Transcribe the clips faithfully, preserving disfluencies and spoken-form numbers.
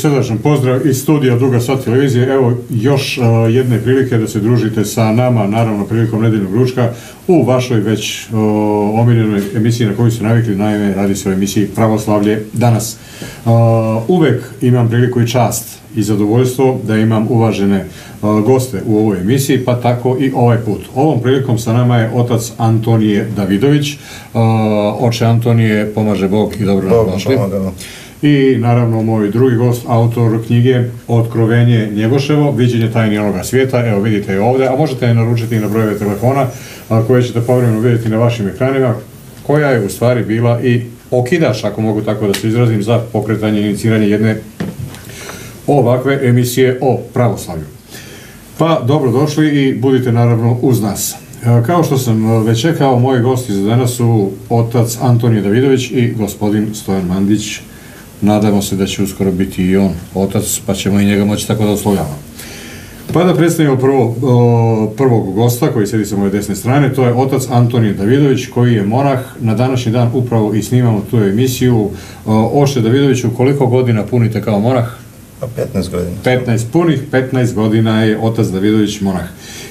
Srdačan pozdrav iz studija Druga Sat televizije. Evo još uh, jedne prilike da se družite sa nama, naravno prilikom nedeljnog ručka u vašoj već uh, omiljenoj emisiji na koju ste navikli. Naime, radi se o emisiji Pravoslavlje danas. Uh, uvek imam priliku i čast i zadovoljstvo da imam uvažene uh, goste u ovoj emisiji, pa tako i ovaj put. Ovom prilikom sa nama je otac Antonije Davidović. Uh, oče Antonije, pomaže Bog i dobro nam došli. I naravno moj drugi gost, autor knjige Otkrovenje Njegoševo, viđenje tajni onoga svijeta. Evo vidite je ovdje, a možete je naručiti i na brojeve telefona koje ćete povremeno vidjeti na vašim ekranima, koja je u stvari bila i okidaš, ako mogu tako da se izrazim, za pokretanje i iniciranje jedne ovakve emisije o pravoslavlju. Pa dobrodošli i budite naravno uz nas. Kao što sam već rekao, moji gosti za danas su otac Antonije Davidović i gospodin Stojan Mandić. Nadamo se da će uskoro biti i on otac, pa ćemo i njega moći tako da oslovljavamo. Pa da predstavimo prvo, prvog gosta koji sedi sa moje desne strane, to je otac Antonije Davidović, koji je monah. Na današnji dan upravo i snimamo tu emisiju. Oče Davidoviću, koliko godina punite kao monah? petnaest godina. petnaest punih, petnaest godina je otac Davidović monah.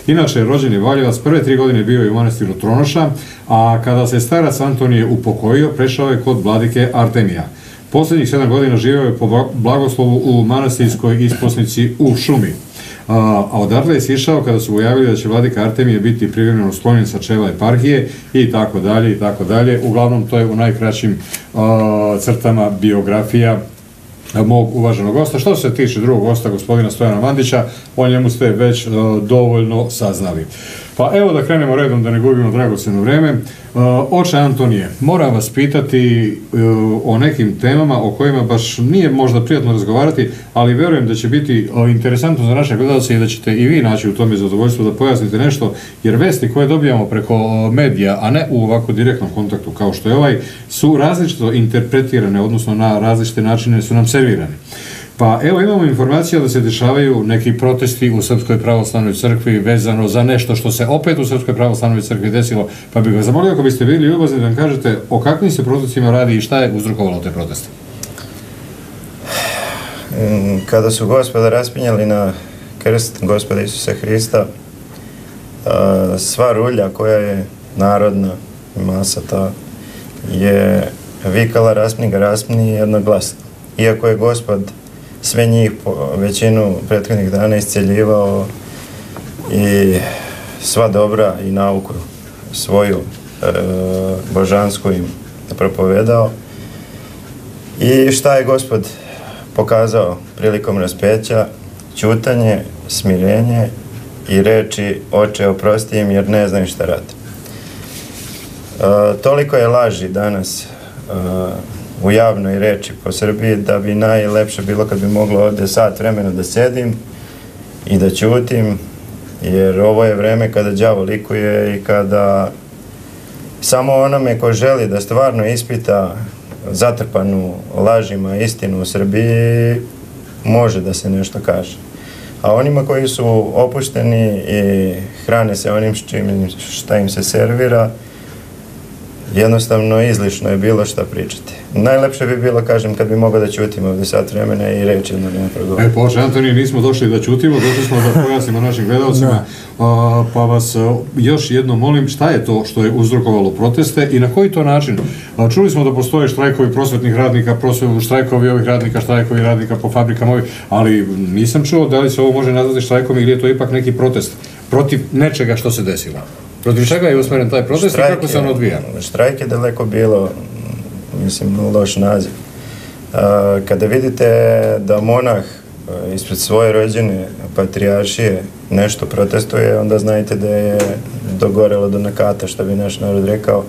Inače je rođeni Valjevac, prve tri godine bio je u manastiru Tronoša, a kada se starac Antonije upokojio, prešao je kod vladike Artemija. Posljednjih sedam godina živeo je po blagoslovu u Manasinskoj isposnici u šumi. A odatle je sišao kada su ujavili da će vladika Artemije biti privremeno sklonjen sa čela eparhije i tako dalje i tako dalje. Uglavnom, to je u najkraćim a, crtama biografija mog uvaženog gosta. Što se tiče drugog gosta, gospodina Stojana Mandića, o njemu ste već a, dovoljno saznali. Pa evo da krenemo redom, da ne gubimo dragoceno vreme. Oče Antonije, moram vas pitati o nekim temama o kojima baš nije možda prijatno razgovarati, ali verujem da će biti interesantno za naše gledalce i da ćete i vi naći u tome zadovoljstvo da pojasnite nešto, jer vesti koje dobijamo preko medija, a ne u ovako direktnom kontaktu kao što je ovaj, su različito interpretirane, odnosno na različite načine su nam servirane. Pa evo imamo informacija da se dešavaju neki protesti u Srpskoj pravoslavnoj crkvi vezano za nešto što se opet u Srpskoj pravoslavnoj crkvi desilo, pa bih vas zamolio ako biste bili ljubazni da nam kažete o kakvim se protestima radi i šta je uzrokovalo te proteste. Kada su Gospoda raspinjali na krst, Gospoda Isusa Hrista, sva rulja koja je narodna masa ta je vikala raspni ga raspni jednoglasno. Iako je Gospod sve njih većinu prethodnih dana isceljivao i sva dobra i nauku svoju e, božansku im propovedao. I šta je Gospod pokazao prilikom raspeća? Ćutanje, smirenje i reči: Oče, oprosti im jer ne znaju šta rade. E, toliko je laži danas e, u javnoj reči po Srbiji, da bi najlepše bilo kad bi moglo ovdje sat vremena da sedim i da ćutim, jer ovo je vreme kada đavo likuje i kada samo onome ko želi da stvarno ispita zatrpanu lažima istinu u Srbiji može da se nešto kaže. A onima koji su opušteni i hrane se onim šta im se servira, jednostavno izlišno je bilo šta pričati. Najlepše bi bilo, kažem, kad bi mogao da ćutim ovdje sat vremena i reći jedno ne progovorim. E, poče, Antonije, nismo došli da ćutimo, došli smo da pojasnimo našim gledalcima. Pa vas još jedno molim, šta je to što je uzrokovalo proteste i na koji to način? Čuli smo da postoje štrajkovi prosvetnih radnika, štrajkovi ovih radnika, štrajkovi radnika po fabrikama ovih, ali nisam čuo da li se ovo može nazvati štrajkom ili je to ipak neki protest protiv nečega što se desilo. Protiv čega je usmeren taj protest i kako se on odvija? Štrajk je daleko bilo, mislim, loš naziv. Kada vidite da monah ispred svoje rođene patrijaršije nešto protestuje, onda znajte da je dogorelo do nakata, što bi naš narod rekao.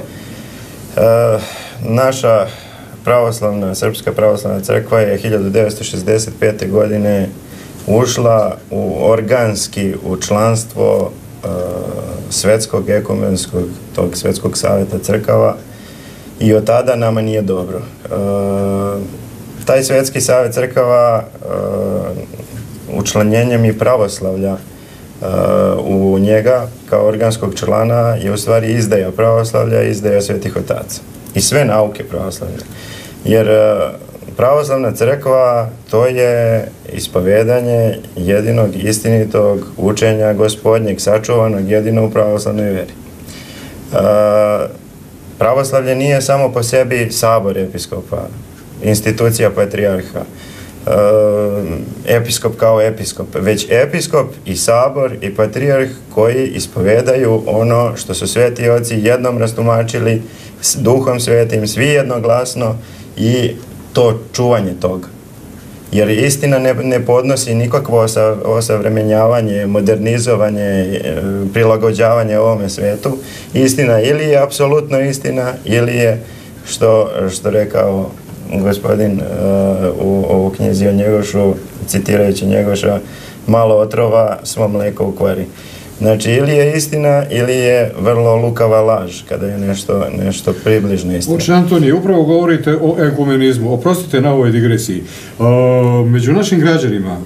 Naša pravoslavna, srpska pravoslavna crkva je hiljadu devetsto šezdeset pete. godine ušla u organski u članstvo Svetskog ekumenskog, tog Svetskog savjeta crkava i od tada nama nije dobro. Taj Svetski savjet crkava učlanjenjem i pravoslavlja u njega kao organskog člana je u stvari izdaja pravoslavlja i izdaja svetih otaca i sve nauke pravoslavlja. Jer pravoslavna crkva to je ispovedanje jedinog istinitog učenja gospodnjeg, sačuvanog jedino u pravoslavnoj veri. Pravoslavlje nije samo po sebi sabor episkopa, institucija patrijarha, episkop kao episkop, već episkop i sabor i patrijarh koji ispovedaju ono što su sveti oci jednom rastumačili s Duhom Svetim, svi jednoglasno, i to čuvanje toga. Jer istina ne podnosi nikakvo osavremenjavanje, modernizovanje, prilagođavanje ovome svetu. Istina ili je apsolutno istina, ili je, što rekao gospodin u knjizi o Njegošu, citirajući Njegoša, malo otrova, svo mleko ukvari. Znači, ili je istina, ili je vrlo lukava laž, kada je nešto približno istina. Oče Antonije, upravo govorite o ekumenizmu. Oprostite na ovoj digresiji. Među našim građanima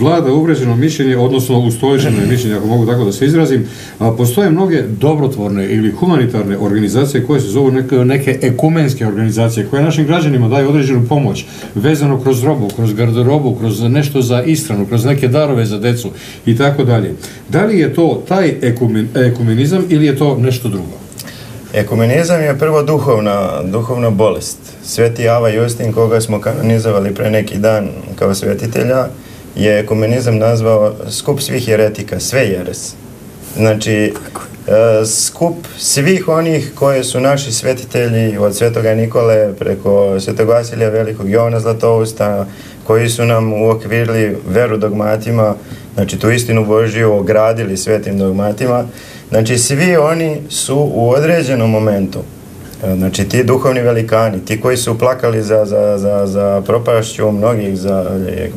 vlada uvređeno mišljenje, odnosno ustoježeno je mišljenje, ako mogu tako da se izrazim. Postoje mnoge dobrotvorne ili humanitarne organizacije koje se zovu neke ekumenske organizacije, koje našim građanima daju određenu pomoć vezano kroz robu, kroz garderobu, kroz nešto za ishranu, kroz neke darove za decu i tako dalje. Da li je to taj ekumenizam ili je to nešto drugo? Ekumenizam je prvo duhovna bolest. Sveti Avva Justin, koga smo kanonizovali pre neki dan kao svetitelja, je ekumenizam nazvao skup svih jeretika, sve jerese. Znači, skup svih onih koje su naši svetitelji, od svetoga Nikole preko svetog Vasilija Velikog, Jovana Zlatousta, koji su nam uokvirili veru dogmatima, znači tu istinu Božiju ogradili svetim dogmatima. Znači, svi oni su u određenom momentu, znači ti duhovni velikani, ti koji su plakali za propašću mnogih,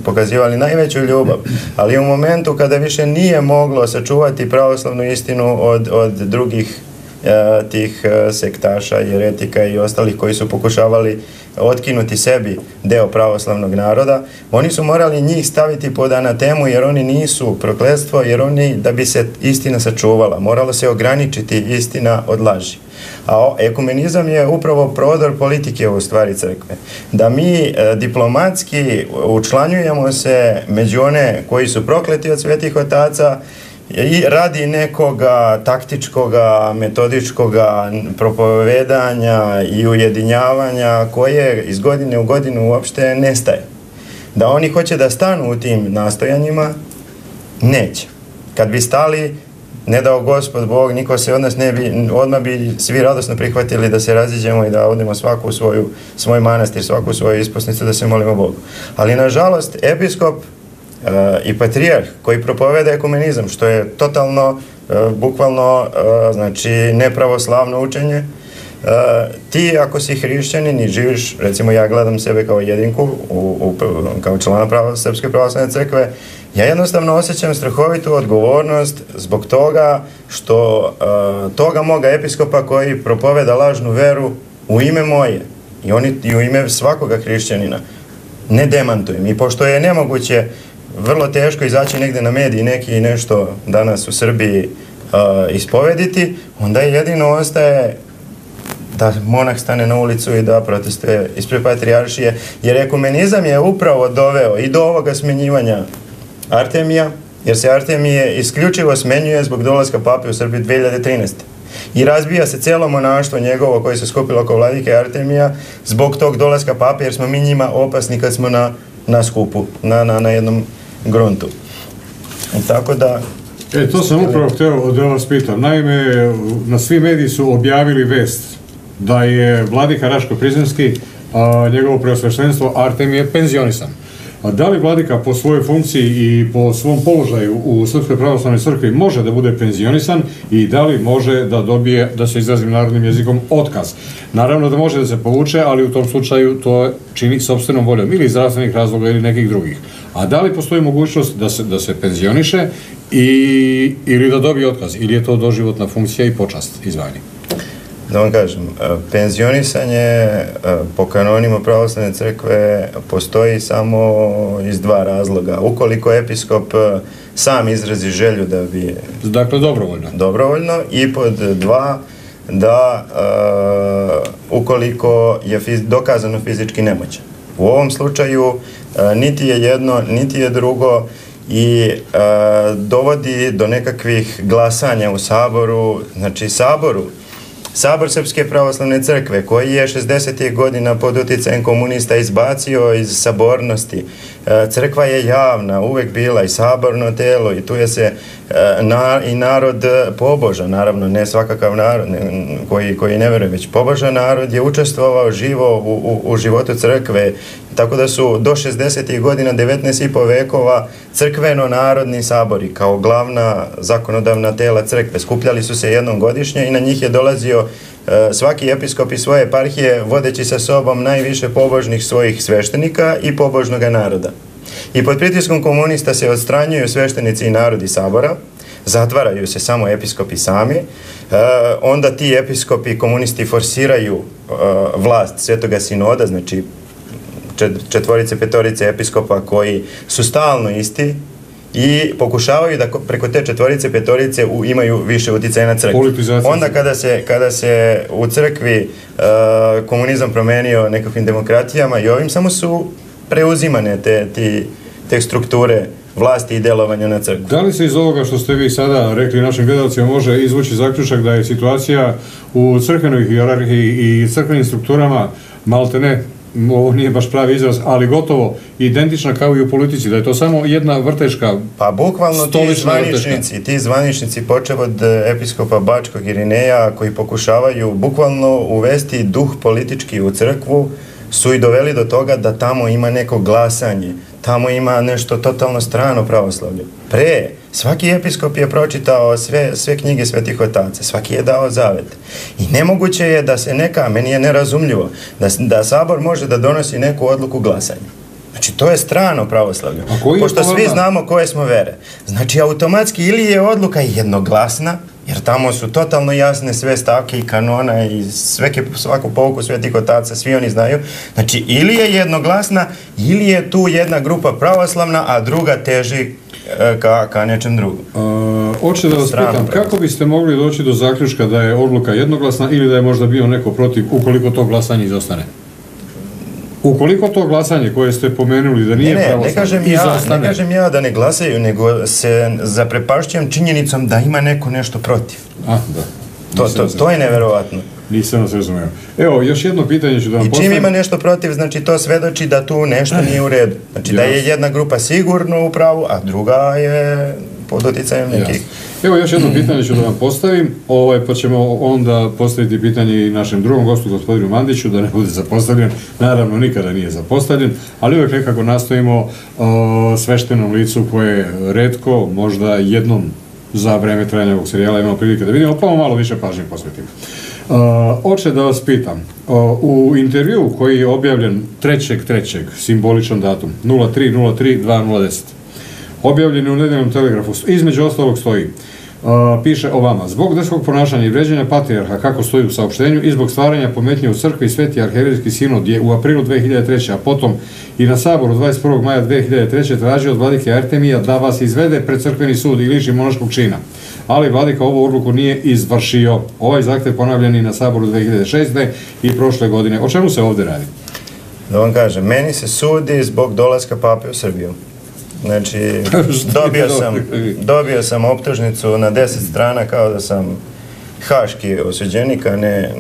pokazivali najveću ljubav, ali u momentu kada više nije moglo sačuvati pravoslavnu istinu od drugih tih sektaša, jeretika i ostalih koji su pokušavali otkinuti sebi deo pravoslavnog naroda, oni su morali njih staviti pod anatemu, jer oni nisu prokletstvo, jer oni, da bi se istina sačuvala, moralo se ograničiti istina od laži. A ekumenizam je upravo prodor politike u stvari crkve. Da mi diplomatski učlanjujemo se među one koji su prokleti od svetih otaca i radi nekoga taktičkoga, metodičkoga propovedanja i ujedinjavanja koje iz godine u godinu uopšte nestaje. Da oni hoće da stanu u tim nastojanjima, neće. Kad bi stali, ne dao Gospod Bog, niko se od nas ne bi, odmah bi svi radosno prihvatili da se raziđemo i da odemo svaku svoju, svoj manastir, svaku svoju isposnicu da se molimo Bogu. Ali, nažalost, episkop i patrijarh koji propoveda ekumenizam, što je totalno, bukvalno, znači, nepravoslavno učenje, ti, ako si hrišćanin i živiš, recimo ja gledam sebe kao jedinku, kao člana Srpske pravoslavne crkve, ja jednostavno osjećam strahovitu odgovornost zbog toga što toga moga episkopa koji propoveda lažnu veru u ime moje i u ime svakoga hrišćanina ne demantujem. I pošto je nemoguće, vrlo teško izaći negde na mediji neki nešto danas u Srbiji ispovediti, onda jedino ostaje da monah stane na ulicu i da protestuje ispred patrijaršije, jer ekumenizam je upravo doveo i do ovoga smenjivanja Artemija, jer se Artemije isključivo smenjuje zbog dolaska pape u Srbiju dve hiljade trinaeste. I razbija se celo monaštvo njegovo koje se skupilo oko vladike Artemija zbog tog dolaska pape, jer smo mi njima opasni kad smo na skupu, na jednom gruntu. Tako da... E, to sam upravo htio da vas pitam. Naime, na svi mediji su objavili vest da je vladika Raško-Prizrenski njegovo preosveštenstvo Artemije penzionisan. Da li vladika po svojoj funkciji i po svom položaju u Srpskoj pravoslavnoj crkvi može da bude penzionisan i da li može da dobije, da se izrazim narodnim jezikom, otkaz? Naravno da može da se povuče, ali u tom slučaju to čini sopstvenom voljom ili zdravstvenih razloga ili nekih drugih. A da li postoji mogućnost da se, da se penzioniše i, ili da dobije otkaz? Ili je to doživotna funkcija i počast izvani? Da vam kažem, penzionisanje po kanonima pravoslavne crkve postoji samo iz dva razloga. Ukoliko episkop sam izrazi želju da bi... Dakle, dobrovoljno. Dobrovoljno. I pod dva, da ukoliko je dokazano fizički nemoćan. U ovom slučaju niti je jedno, niti je drugo i dovodi do nekakvih glasanja u Saboru. Znači, Saboru Sabor Srpske pravoslavne crkve, koji je šezdesetih godina pod uticajem komunista izbacio iz sabornosti. Crkva je javna, uvek bila i saborno telo i tu je se i narod pobožan, naravno ne svakakav narod koji ne veruje, već pobožan narod je učestvovao živo u životu crkve, tako da su do šezdesetih godina devetnaestog i po vekova crkveno-narodni sabori kao glavna zakonodavna tela crkve. Skupljali su se jednom godišnje i na njih je dolazio svaki episkop iz svoje eparhije vodeći sa sobom najviše pobožnih svojih sveštenika i pobožnog naroda. I pod pritiskom komunista se odstranjuju sveštenici i narodi sabora, zatvaraju se samo episkopi sami, onda ti episkopi komunisti forsiraju vlast Svetoga sinoda, znači četvorice, petorice episkopa koji su stalno isti i pokušavaju da preko te četvorice, petorice imaju više uticaja na crkvu. Onda kada se u crkvi komunizam promenio nekakvim demokratijama i ovim, samo su preuzimane te strukture vlasti i delovanja na crkvu. Da li se iz ovoga što ste vi sada rekli našim gledalcima može izvući zaključak da je situacija u crkvenoj hijerarhiji i crkvenim strukturama malte ne, ovo nije baš pravi izraz, ali gotovo identična kao i u politici, da je to samo jedna vrteška, stolična vrteška? Pa bukvalno ti zvaničnici, ti zvaničnici počev od episkopa Bačkog Irineja koji pokušavaju bukvalno uvesti duh politički u crkvu su i doveli do toga da tamo ima neko glasanje, tamo ima nešto totalno strano pravoslavlje. Pre, svaki episkop je pročitao sve, sve knjige svetih otaca, svaki je dao zavet. I nemoguće je da se neka, meni je nerazumljivo, da, da sabor može da donosi neku odluku glasanja. Znači, to je strano pravoslavlje. Pošto svi znamo koje smo vere. Znači, automatski ili je odluka jednoglasna, jer tamo su totalno jasne sve stavke i kanona i svaku pouku svetih otaca, svi oni znaju. Znači, ili je jednoglasna, ili je tu jedna grupa pravoslavna, a druga teži ka nečem drugom. Hoću da vas pitam, kako biste mogli doći do zaključka da je odluka jednoglasna ili da je možda bio neko protiv ukoliko to glasanje izostane? Ukoliko to glasanje koje ste pomenuli da nije pravoslavno i zastane... Ne kažem ja da ne glasaju, nego se zaprepašćujem činjenicom da ima neko nešto protiv. Ah, da. To je neverovatno. Nisam nas razumeo. Evo, još jedno pitanje ću da vam postavim. I čim ima nešto protiv, znači to svedoči da tu nešto nije u redu. Znači da je jedna grupa sigurno u pravu, a druga je pod uticajem nekih. Evo, još jedno pitanje ću da vam postavim, pa ćemo onda postaviti pitanje i našem drugom gostu, gospodinu Mandiću, da ne bude zapostavljen. Naravno, nikada nije zapostavljen, ali uvek nekako nastojimo sveštenom licu koje retko, možda jednom za vreme trajanja ovog serijala imamo prilike da vidimo, pa malo više pažnje posvetimo. Oče, da vas pitam, u intervju koji je objavljen trećeg trećeg, simboličan datum, nula tri nula tri dve hiljade deset, objavljen u nedeljnom Telegrafu, između ostalog stoji, piše o vama, zbog drskog ponašanja i vređanja patrijarha, kako stoji u saopštenju, i zbog stvaranja pometnje u crkvi, Sveti arhijerejski sinod je u aprilu dve hiljade treće, a potom i na saboru dvadeset prvog maja dve hiljade treće tražio od vladike Artemija da vas izvede pred crkveni sud i liši monaškog čina. Ali vladika ovu odluku nije izvršio. Ovaj zahtev ponavljen i na saboru dve hiljade šeste. i prošle godine. O čemu se ovdje radi? Da vam kažem, meni se sudi zbog dolaska pape u Srbiju. Znači, dobio sam optužnicu na deset strana kao da sam haški osuđenik, a ne...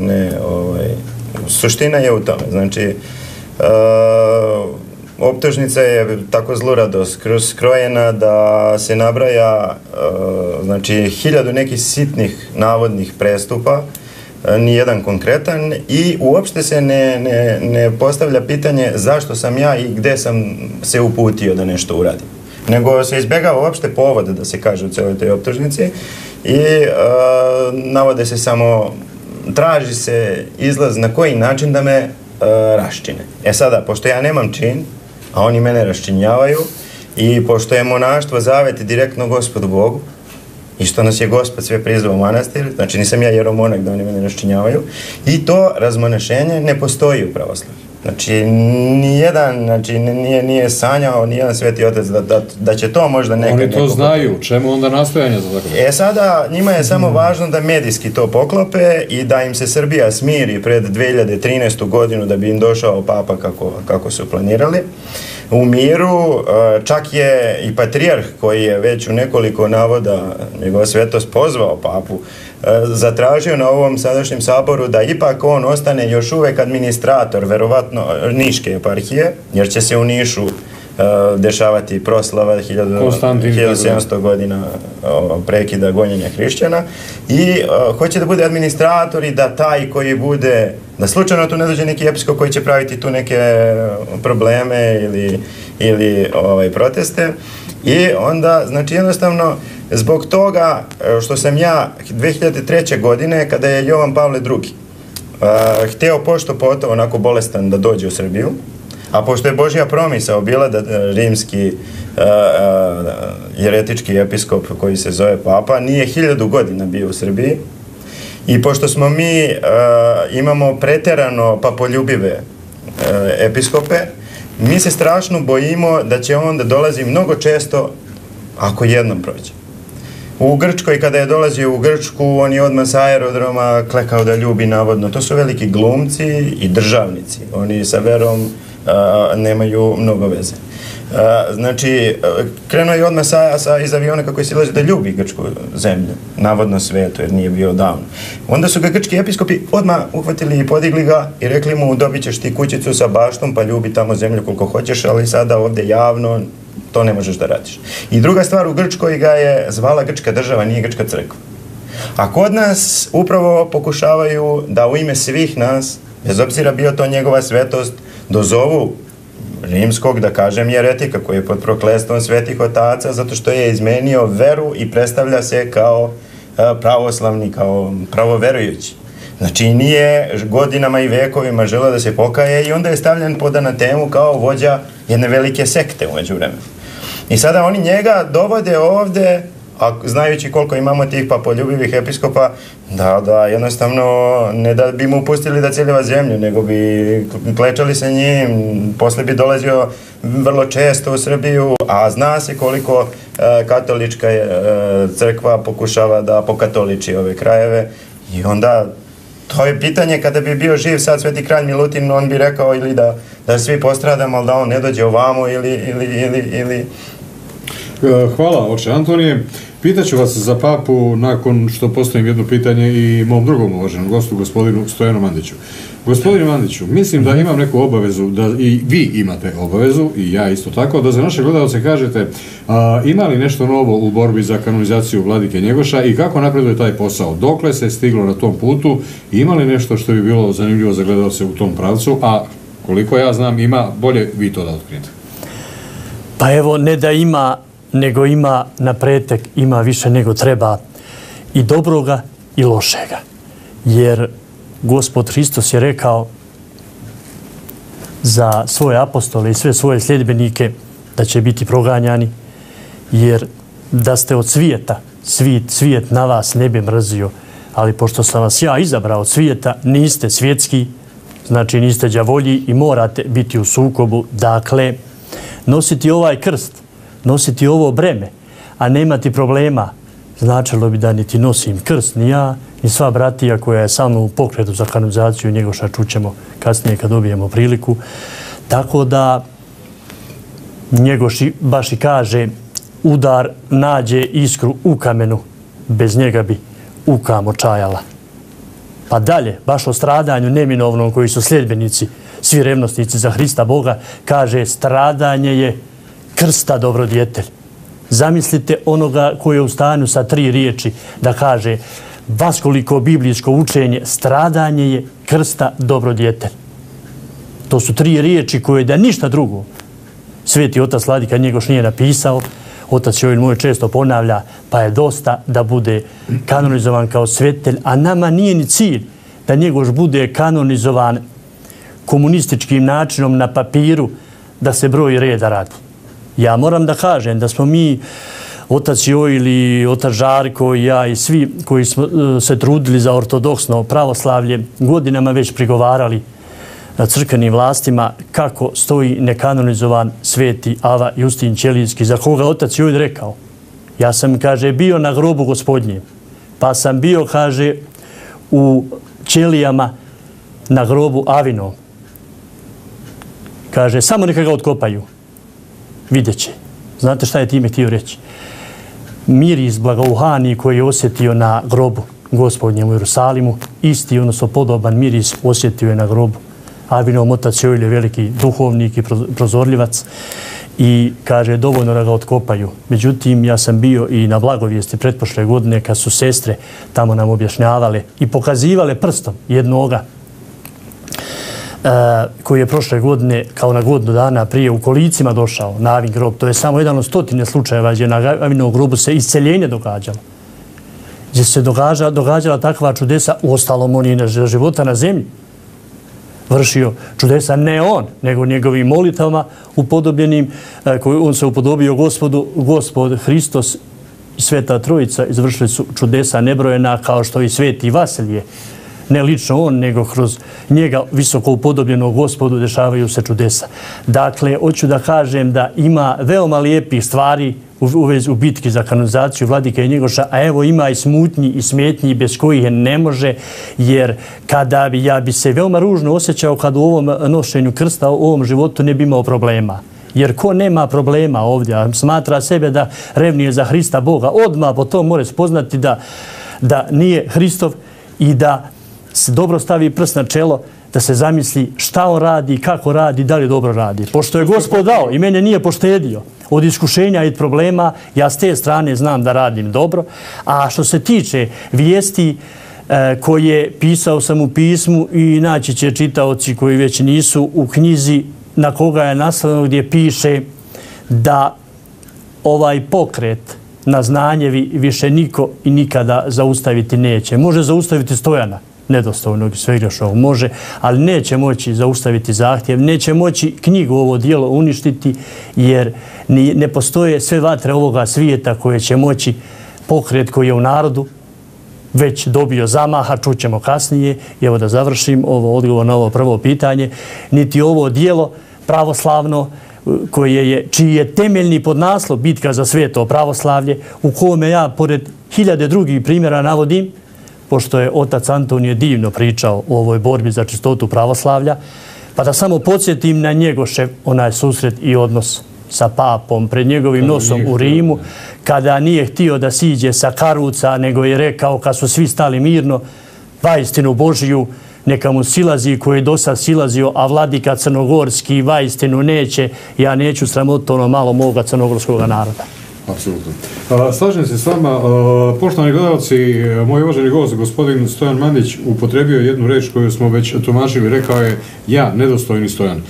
Suština je u tome. Znači, optužnica je tako zlurado skrojena da se nabraja hiljadu nekih sitnih navodnih prestupa nijedan konkretan i uopšte se ne postavlja pitanje zašto sam ja i gde sam se uputio da nešto uradim. Nego se izbjegava uopšte povode da se kaže u celoj toj optužnici i navode se samo, traži se izlaz na koji način da me raščine. E sada, pošto ja nemam čin, a oni mene raščinjavaju i pošto je monaštvo zaveti direktno Gospodu Bogu, i što nas je Gospod sve prizvao u manastir, znači nisam ja jeromonak da oni mene raščinjavaju, i to razmonešenje ne postoji u pravoslavlju. Znači, nijedan nije sanjao, nijedan sveti otac da će to možda nekad... Oni to znaju, čemu onda nastojanje za tako? E sada, njima je samo važno da medijski to poklope i da im se Srbija smiri pred dve hiljade trinaestu. godinu da bi im došao papa kako su planirali. U miru, čak je i patrijarh koji je već u nekoliko navoda njegova svetost pozvao papu, zatražio na ovom sadašnjem saboru da ipak on ostane još uvek administrator, verovatno Niške eparhije, jer će se u Nišu dešavati proslava hiljadu sedamsto. godina prekida gonjenja hrišćana i hoće da bude administrator i da taj koji bude, da slučajno tu ne dođe neki episkop koji će praviti tu neke probleme ili proteste i onda, znači jednostavno zbog toga što sam ja dve hiljade treće. godine kada je Jovan Pavle drugi hteo pošto poto onako bolestan da dođe u Srbiju, a pošto je Božja promisao bila da rimski jeretički episkop koji se zove papa nije hiljadu godina bio u Srbiji i pošto smo mi imamo preterano papoljubive episkope, mi se strašno bojimo da će on da dolazi mnogo često ako jednom prođe. U Grčkoj, kada je dolazio u Grčku, on je odmah sa aerodroma klekao da ljubi navodno. To su veliki glumci i državnici. Oni sa verom nemaju mnogo veze. Znači, krenuo je odmah iz aviona kako je silazio da ljubi grčku zemlju, navodno svetu, jer nije bio davno. Onda su ga grčki episkopi odmah uhvatili i podigli ga i rekli mu dobit ćeš ti kućicu sa baštom pa ljubi tamo zemlju koliko hoćeš, ali sada ovdje javno to ne možeš da radiš. I druga stvar, u Grčkoj ga je zvala grčka država, nije grčka crkva. A kod nas upravo pokušavaju da u ime svih nas, bez obzira bio to njegova svetost, dozovu rimskog, da kažem, jeretika koji je pod proklestvom svetih otaca zato što je izmenio veru i predstavlja se kao pravoslavni, kao pravoverujući. Znači nije godinama i vekovima želeo da se pokaje i onda je stavljen pod anatemu kao vođa jedne velike sekte u međuvremenu. I sada oni njega dovode ovde, a znajući koliko imamo tih papoljubivih episkopa, da, da, jednostavno, ne da bi mu pustili da ciljeva zemlju, nego bi klečali sa njim, posle bi dolazio vrlo često u Srbiju, a zna se koliko katolička crkva pokušava da pokatoliči ove krajeve i onda... To je pitanje, kada bi bio živ sad sveti kralj Milutin, on bi rekao ili da svi postradamo, ali da on ne dođe ovamo ili... Hvala, oče Antonije. Pitaću vas za papu nakon što postavim jedno pitanje i mom drugom uvaženom gostu, gospodinu Stojanu Mandiću. Gospodinu Mandiću, mislim da imam neku obavezu, da i vi imate obavezu, i ja isto tako, da za naše gledalce kažete ima li nešto novo u borbi za kanonizaciju vladike Njegoša i kako napreduje taj posao? Dokle se stiglo na tom putu? Ima li nešto što bi bilo zanimljivo za gledalce u tom pravcu? A koliko ja znam ima, bolje vi to da otkrijete. Pa evo, ne da ima, nego ima na pretek, ima više nego treba i dobroga i lošega. Jer Gospod Hristos je rekao za svoje apostole i sve svoje sljedbenike da će biti proganjani, jer da ste od svijeta, svijet na vas ne bi mrzio, ali pošto sam vas ja izabrao od svijeta, niste svjetski, znači niste đavolji i morate biti u sukobu, dakle, nositi ovaj krst, nositi ovo breme, a nemati problema, značilo bi da niti nosim krst, ni ja, ni sva bratija koja je sa mnom u pokretu za kanonizaciju Njegoša, čućemo kasnije kad dobijemo priliku. Tako da Njegoš baš i kaže, udar nađe iskru u kamenu, bez njega bi ukam očajala. Pa dalje, baš o stradanju neminovnom koji su sljedbenici, svi revnostnici za Hrista Boga, kaže stradanje je krsta dobrodjetelj. Zamislite onoga koji je u stanju sa tri riječi da kaže vaskoliko biblijsko učenje, stradanje je krsta dobrodjetelj. To su tri riječi koje da ništa drugo Sveti otac Vladika Njegoš nije napisao. Otac Jojil mu je često ponavlja, pa je dosta da bude kanonizovan kao svetitelj, a nama nije ni cilj da Njegoš bude kanonizovan komunističkim načinom na papiru da se broj reda radi. Ja moram da kažem da smo mi, otac Jojil i otac Žarko i ja i svi koji smo se trudili za ortodoksno pravoslavlje, godinama već prigovarali crkvenim vlastima kako stoji nekanonizovan sveti Avva Justin Ćelijski, za koga otac Jojil rekao: ja sam, kaže, bio na grobu Gospodnjem, pa sam bio, kaže, u Ćelijama na grobu Avinom. Kaže, samo neka ga otkopaju, vidjet će. Znate šta je time htio reći? Miris blagouhani koji je osjetio na grobu Gospodnjem u Jerusalimu, isti, odnosno podoban miris osjetio je na grobu Avinom. Otac Jojil je veliki duhovnik i prozorljivac i kaže, dovoljno da ga otkopaju. Međutim, ja sam bio i na blagovijesti pretpošle godine kad su sestre tamo nam objašnjavale i pokazivale prstom jednoga koji je prošle godine, kao na godinu dana prije, u kolicima došao na Avin grob. To je samo jedan od stotine slučajeva gdje na Avinom grobu se isceljenje događalo, gdje se događala takva čudesa. Uostalom, on je na života na zemlji vršio čudesa, ne on, nego njegovim molitama upodobljenim, koji on se upodobio Gospodu. Gospod Hristos i Sveta Trojica izvršili su čudesa nebrojena, kao što i sveti Vasilije, ne lično on, nego kroz njega visoko upodobljenog Gospodu dešavaju se čudesa. Dakle, hoću da kažem da ima veoma lijepih stvari u bitki za kanonizaciju Vladika i Njegoša, a evo ima i smutnji i smetnji bez kojih ne može, jer kada bi, ja bi se veoma ružno osjećao kad u ovom nošenju krsta, u ovom životu ne bi imao problema. Jer ko nema problema ovdje, a smatra sebe da revnije za Hrista Boga, odmah potom mora spoznati da nije Hristov i da se dobro stavi prst na čelo, da se zamisli šta on radi, kako radi, da li dobro radi. Pošto je Gospod dao i mene nije poštedio od iskušenja i problema, ja s te strane znam da radim dobro. A što se tiče vijesti koje pisao sam u pismu, i naći će čitaoci koji već nisu, u knjizi na koga je naslovljeno, gdje piše da ovaj pokret na Znanjevi više niko i nikada zaustaviti neće. Može zaustaviti Stojana Nedostojnog i Svegrešnog, može, ali neće moći zaustaviti zahtjev, neće moći knjigu, ovo dijelo, uništiti, jer ne postoje sve vatre ovoga svijeta koje će moći pokret koji je u narodu već dobio zamaha, čućemo kasnije. Evo da završim ovo odgovor na ovo prvo pitanje. Niti ovo dijelo pravoslavno, čiji je temeljni podnaslov bitka za sveto pravoslavlje, u kome ja, pored hiljade drugih primjera, navodim, pošto je otac Antonije divno pričao o ovoj borbi za čistotu pravoslavlja, pa da samo podsjetim na Njegošev onaj susret i odnos sa papom pred njegovim nosom u Rimu, kada nije htio da siđe sa karuca, nego je rekao, kad su svi stali mirno, vajstinu Božiju neka mu silazi koji je do sad silazio, a vladika crnogorski vajstinu neće, ja neću sramotiti ono malo moga crnogorskog naroda. Apsolutno. Slažem se s vama. Poštovani gledalci, moj uvaženi gost, gospodin Stojan Mandić, upotrebio jednu reč koju smo već tumačili. Rekao je: ja, nedostojni Stojan.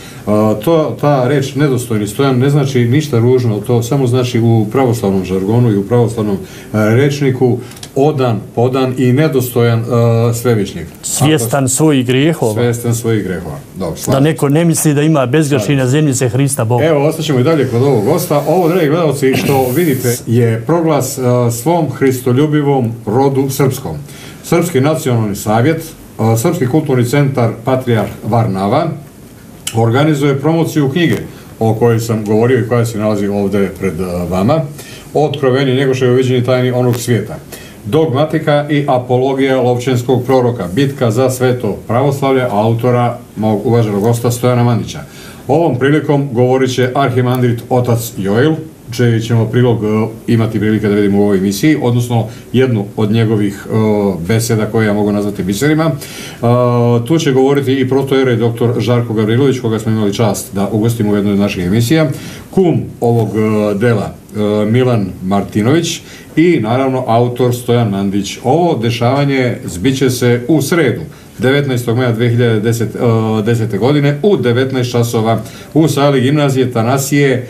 Ta reč nedostojni Stojan ne znači ništa ružno, to samo znači u pravoslavnom žargonu i u pravoslavnom rečniku odan, podan i nedostojan svevišnjeg. Svjestan svojih grehova. Svjestan svojih grehova. Da neko ne misli da ima bezgrešni na zemlji se Hrista Boga. Evo, ostaćemo i dalje kod ovog gosta. Ovo, dragi gledalci, što vidite je proglas svom hristoljubivom rodu srpskom. Srpski nacionalni savjet, Srpski kulturni centar Patrijarh Varnava organizuje promociju knjige o kojoj sam govorio i koja se nalazi ovdje pred vama, Otkrovenje Njegoševo, viđenje tajni onog svijeta, dogmatika i apologija Lovćenskog proroka, bitka za sveto pravoslavlje, autora mog uvaženog gosta Stojana Mandića. Ovom prilikom govorit će arhimandrit otac Jojil, čiji ćemo prilog imati prilike da vidimo u ovoj emisiji, odnosno jednu od njegovih beseda koje ja mogu nazvati biserima. Tu će govoriti i protoerej doktor Žarko Gabrijevović, koga smo imali čast da ugostimo u jednoj od naših emisija. Kum ovog dela Milan Martinović i naravno autor Stojan Mandić. Ovo dešavanje zbiće se u sredu devetnaestog maja dve hiljade desete godine u devetnaest časova u sali gimnazije Tanasije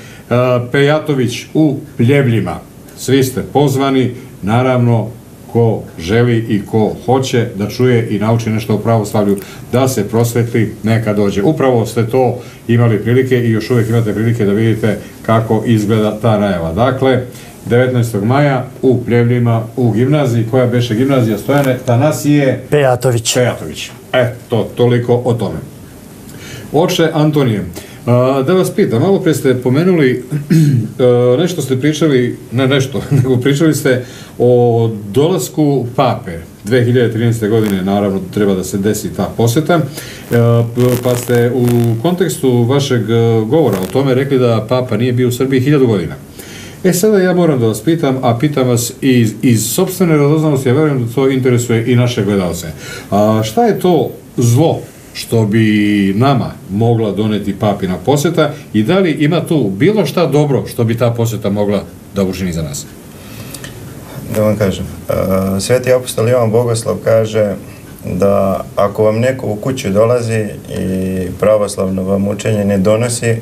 Pejatović u Pljevljima. Svi ste pozvani, naravno ko želi i ko hoće da čuje i nauči nešto o pravoslavlju, da se prosvetli, neka dođe. Upravo ste to imali prilike i još uvijek imate prilike da vidite kako izgleda ta najava. Dakle, devetnaestog maja u Pljevljima u gimnaziji, koja beše gimnazija Stojane Tanasije Pejatović. Pejatović. Eto, toliko o tome. Oče Antonije, da vas pitam, malo pre ste pomenuli, nešto ste pričali, ne nešto, nego pričali ste o dolasku pape. dve hiljade trinaeste godine naravno treba da se desi ta poseta, pa ste u kontekstu vašeg govora o tome rekli da papa nije bio u Srbiji hiljadu godina. E sada ja moram da vas pitam, a pitam vas i iz sopstvene radoznalosti, ja verujem da to interesuje i naše gledalce. Šta je to zlo što bi nama mogla doneti papina poseta i da li ima tu bilo šta dobro što bi ta poseta mogla da učini za nas? Da vam kažem, Sveti apostol Jovan Bogoslav kaže da ako vam neko u kuću dolazi i pravoslavno vam učenje ne donosi,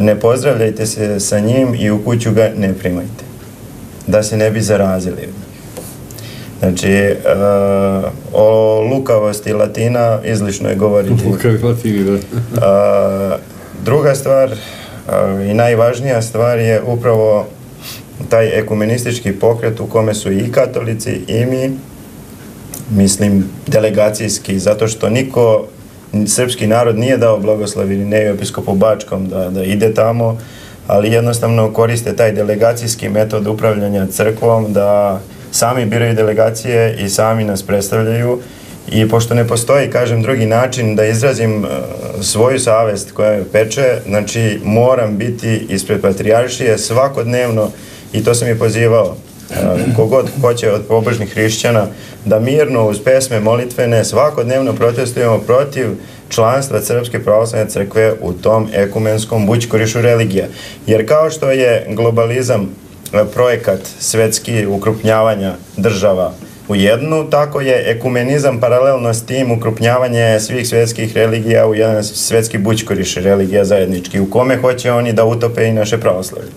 ne pozdravljajte se sa njim i u kuću ga ne primajte, da se ne bi zarazili. Znači, o lukavosti Latina izlično je govoriti. Lukavi Latini, da. Druga stvar i najvažnija stvar je upravo taj ekumenistički pokret u kome su i katolici i mi, mislim, delegacijski, zato što niko, srpski narod nije dao blagoslovi Irineju episkopu Bačkom da ide tamo, ali jednostavno koriste taj delegacijski metod upravljanja crkvom da sami biraju delegacije i sami nas predstavljaju i pošto ne postoji, kažem, drugi način da izrazim svoju savest koja me peče, znači moram biti ispred patrijaršije svakodnevno i to sam i pozivao kogod hoće od pobožnih hrišćana da mirno uz pesme molitvene svakodnevno protestujemo protiv članstva Srpske pravoslavne crkve u tom ekumenskom bućkurišu religija. Jer kao što je globalizam projekat svetski ukrupnjavanja država u jednu, tako je ekumenizam paralelno s tim ukrupnjavanje svih svetskih religija u jedan svetski bućkuriš religija zajednički, u kome hoće oni da utope i naše pravoslavlje.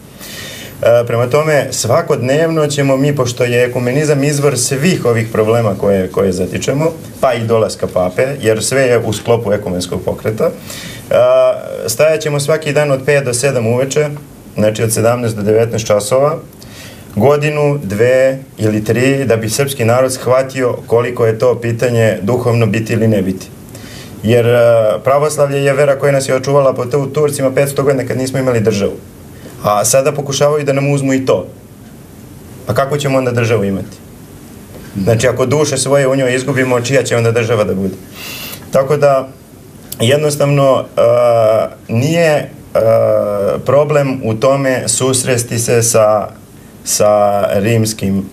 Prema tome, svakodnevno ćemo mi, pošto je ekumenizam izvor svih ovih problema koje zatičemo, pa i dolaska pape, jer sve je u sklopu ekumenskog pokreta, stajat ćemo svaki dan od pet do sedam uveče, znači od sedamnaest do devetnaest časova, godinu, dve ili tri, da bi srpski narod shvatio koliko je to pitanje duhovno biti ili ne biti. Jer pravoslavlje je vera koja nas je očuvala po Turcima petsto godina kad nismo imali državu. A sada pokušavaju da nam uzmu i to. Pa kako ćemo onda državu imati? Znači, ako duše svoje u njoj izgubimo, čija će onda država da bude? Tako da, jednostavno, nije problem u tome susresti se sa rimskim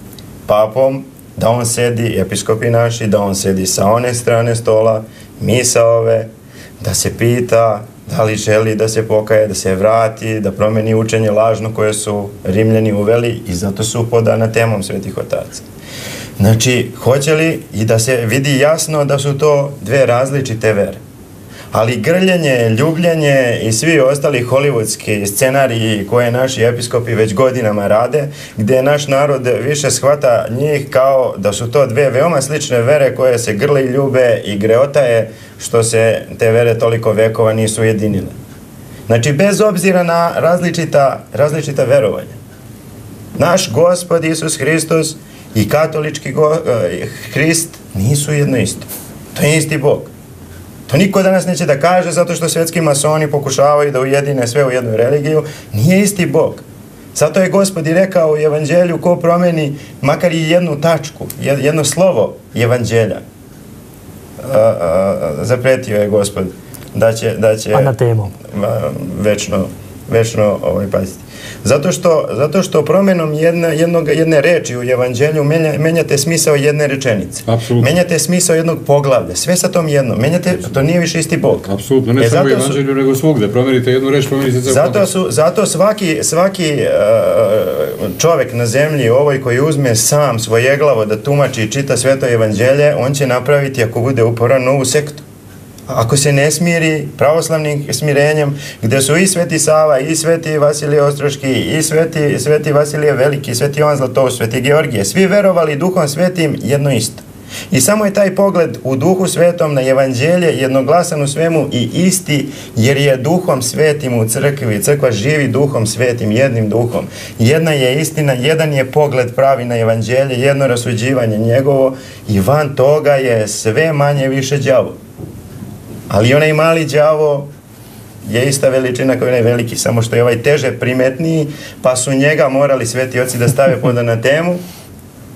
papom, da on sedi, episkopi naši, da on sedi sa one strane stola, mi sa ove, da se pita da li želi da se pokaje, da se vrati, da promeni učenje lažno koje su Rimljani uveli i zato su podana temom svetih otaca. Znači, hoće li i da se vidi jasno da su to dve različite vere. Ali grljenje, ljubljenje i svi ostali hollywoodski scenariji koje naši episkopi već godinama rade, gdje naš narod više shvata njih kao da su to dve veoma slične vere koje se grle i ljube i greota je što se te vere toliko vekova nisu ujedinile. Znači, bez obzira na različita verovanja. Naš Gospod Isus Hristos i katolički Hrist nisu jedno isto. To je isti Bog. To niko danas neće da kaže, zato što svetski masoni pokušavaju da ujedine sve u jednu religiju. Nije isti Bog. Zato je Gospod i rekao u evanđelju ko promeni makar i jednu tačku, jedno slovo evanđelja. Zapretio je Gospod da će večno paziti. Zato što, zato što promjenom jedne, jednog, jedne reči u evanđelju menja, menjate smisao jedne rečenice. Apsolutno. Menjate smisao jednog poglavlja. Sve sa tom jednom. Menjate, to nije više isti Bog. Apsolutno. Ne e, samo u evanđelju, su, nego svugde. Promenite jednu reč, promenite za zato, su, zato svaki, svaki uh, čovjek na zemlji, ovoj koji uzme sam svoje glavo da tumači i čita sveto evanđelje, on će napraviti, ako bude uporan, novu sektu. Ako se ne smiri pravoslavnim smirenjem, gdje su i Sveti Sava, i Sveti Vasilije Ostroški, i Sveti, sveti Vasilije Veliki, Sveti Jovan Zlatoust, Sveti Georgije, svi verovali Duhom Svetim jedno isto. I samo je taj pogled u Duhu Svetom na evanđelje jednoglasan u svemu i isti, jer je Duhom Svetim u crkvi. Crkva živi Duhom Svetim, jednim Duhom. Jedna je istina, jedan je pogled pravi na evanđelje, jedno rasuđivanje njegovo i van toga je sve manje više đavo. Ali onaj mali đavo je ista veličina kao onaj veliki, samo što je ovaj teže primetniji, pa su njega morali sveti oci da stave pod anatemu,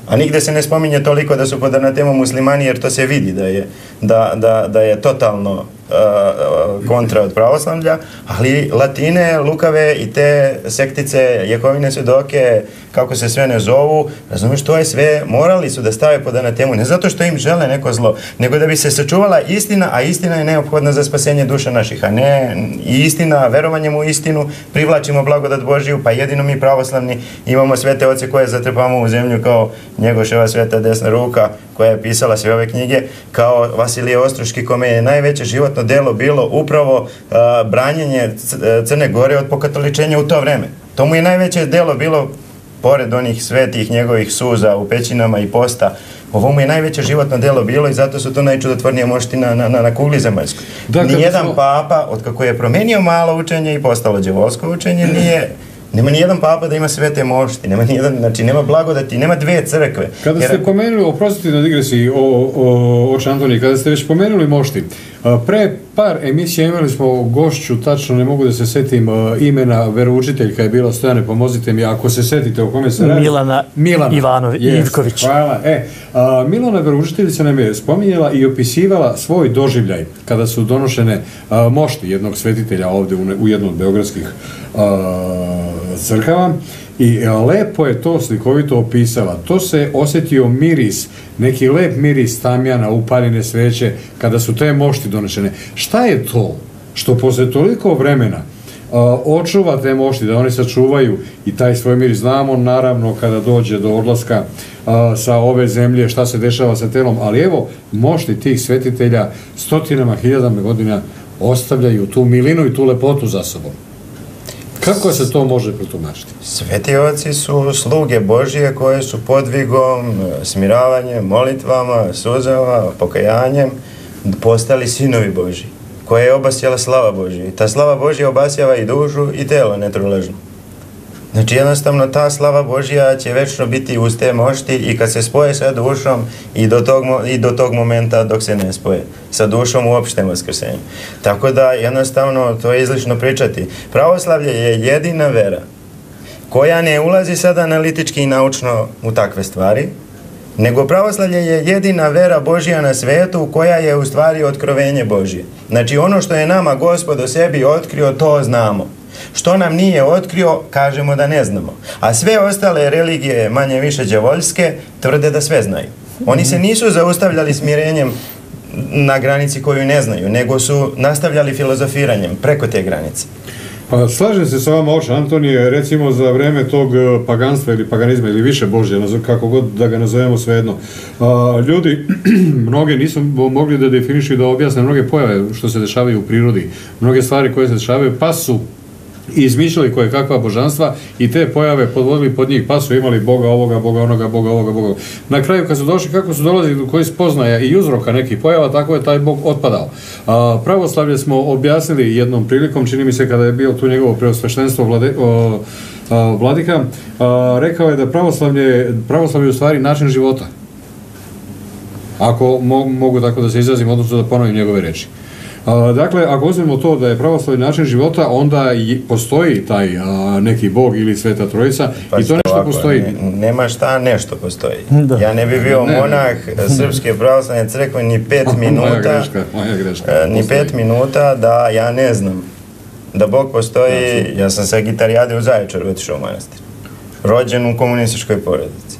a nigde se ne spominje toliko da su pod anatemom muslimani, jer to se vidi da je, da, da, da je totalno uh, kontra od pravoslavlja, ali Latine, lukave i te sektice, Jehovine svedoke, kako se sve ne zovu, razumiješ, to je sve, morali su da stave pod anatemu, ne zato što im žele neko zlo, nego da bi se sačuvala istina, a istina je neophodna za spasenje duša naših, a ne istina, verovanjem u istinu, privlačimo blagodat Božiju, pa jedino mi pravoslavni imamo svete oce koje zatrpamo u zemlju kao Njegoševa sveta desna ruka, koja je pisala sve ove knjige, kao Vasilije Ostroški, kome je najveće životno delo bilo upravo uh, branjenje Crne Gore od pokatoličenja u to vreme. To mu je najveće delo bilo, pored onih svetih njegovih suza u pećinama i posta, ovo mu je najveće životno delo bilo i zato su to najčudotvornije moština na, na, na kugli zemaljskoj. Nijedan papa, od kako je promenio malo učenje i postalo đevolsko učenje, nije... Nema ni jedan papa da ima svete mošti, nema ni jedan, znači nema blagodati, nema dve crkve. Kada ste pomenuli, oprostite na digresiji, oče Antonije, kada ste već pomenuli mošti, pre par emisija imali smo gošću, tačno ne mogu da se setim imena, veroučiteljka je bila, Stojane, pomozite mi, ako se setite o kome se radi. Milana Ivković. Hvala. Milana veroučiteljica nam je spominjala i opisivala svoj doživljaj kada su donošene mošti jednog svetitelja ovdje u jednom od beogradskih crkava i lepo je to slikovito opisala. To se osjetio miris, neki lep miris tamjana, upaljene sveće kada su te mošti donešene. Šta je to što posle toliko vremena očuva te mošti, da oni sačuvaju i taj svoj miris? Znamo naravno kada dođe do odlaska sa ove zemlje šta se dešava sa telom, ali evo mošti tih svetitelja stotinama hiljadama godina ostavljaju tu milinu i tu lepotu za sobom. Kako se to može protumačiti? Sveti oci su sluge Božije koje su podvigom, smiravanjem, molitvama, suzama, pokajanjem postali sinovi Božiji, koja je obasjala slava Božija. Ta slava Božija obasjava i dušu i telo netroležno. Znači jednostavno ta slava Božija će večno biti uz te mošti i kad se spoje sa dušom i do tog, i do tog momenta dok se ne spoje sa dušom u opštem vaskrsenju. Tako da jednostavno to je izlično pričati. Pravoslavlje je jedina vera koja ne ulazi sada analitički i naučno u takve stvari, nego pravoslavlje je jedina vera Božija na svetu koja je u stvari otkrovenje Božije. Znači ono što je nama Gospod o sebi otkrio, to znamo. Što nam nije otkrio, kažemo da ne znamo. A sve ostale religije, manje više đavoljske, tvrde da sve znaju. Oni se nisu zaustavljali smirenjem na granici koju ne znaju, nego su nastavljali filozofiranjem preko te granice. Pa slažem se sa vama, oče Antonije, recimo za vreme tog paganstva ili paganizma ili više Božje, kako god da ga nazovemo svejedno, ljudi, mnoge nisu mogli da definišu i da objasne mnoge pojave što se dešavaju u prirodi, mnoge stvari koje se dešavaju, pa su i izmišljali koje kakva božanstva i te pojave podvodili pod njih, pa su imali boga ovoga, boga onoga, boga ovoga, boga ovoga. Na kraju kad su došli, kako su dolazili do koji spoznaja i uzroka nekih pojava, tako je taj bog otpadao. A, pravoslavlje smo objasnili jednom prilikom, čini mi se kada je bio tu njegovo preosveštenstvo vlade, o, o, vladika, a, rekao je da pravoslavlje, pravoslavlje je u stvari način života. Ako mo, mogu tako da se izrazim, odnosno da ponovim njegove reči. Dakle, ako uzmemo to da je pravoslavni način života, onda postoji taj neki bog ili sveta trojica i to nešto postoji. Nema šta, nešto postoji. Ja ne bi bio monah Srpske pravoslavne crkve ni pet minuta, ni pet minuta da ja ne znam da Bog postoji, ja sam sa gitarijade u Zaječaru otišao u manastir. Rođen u komunističkoj porodici.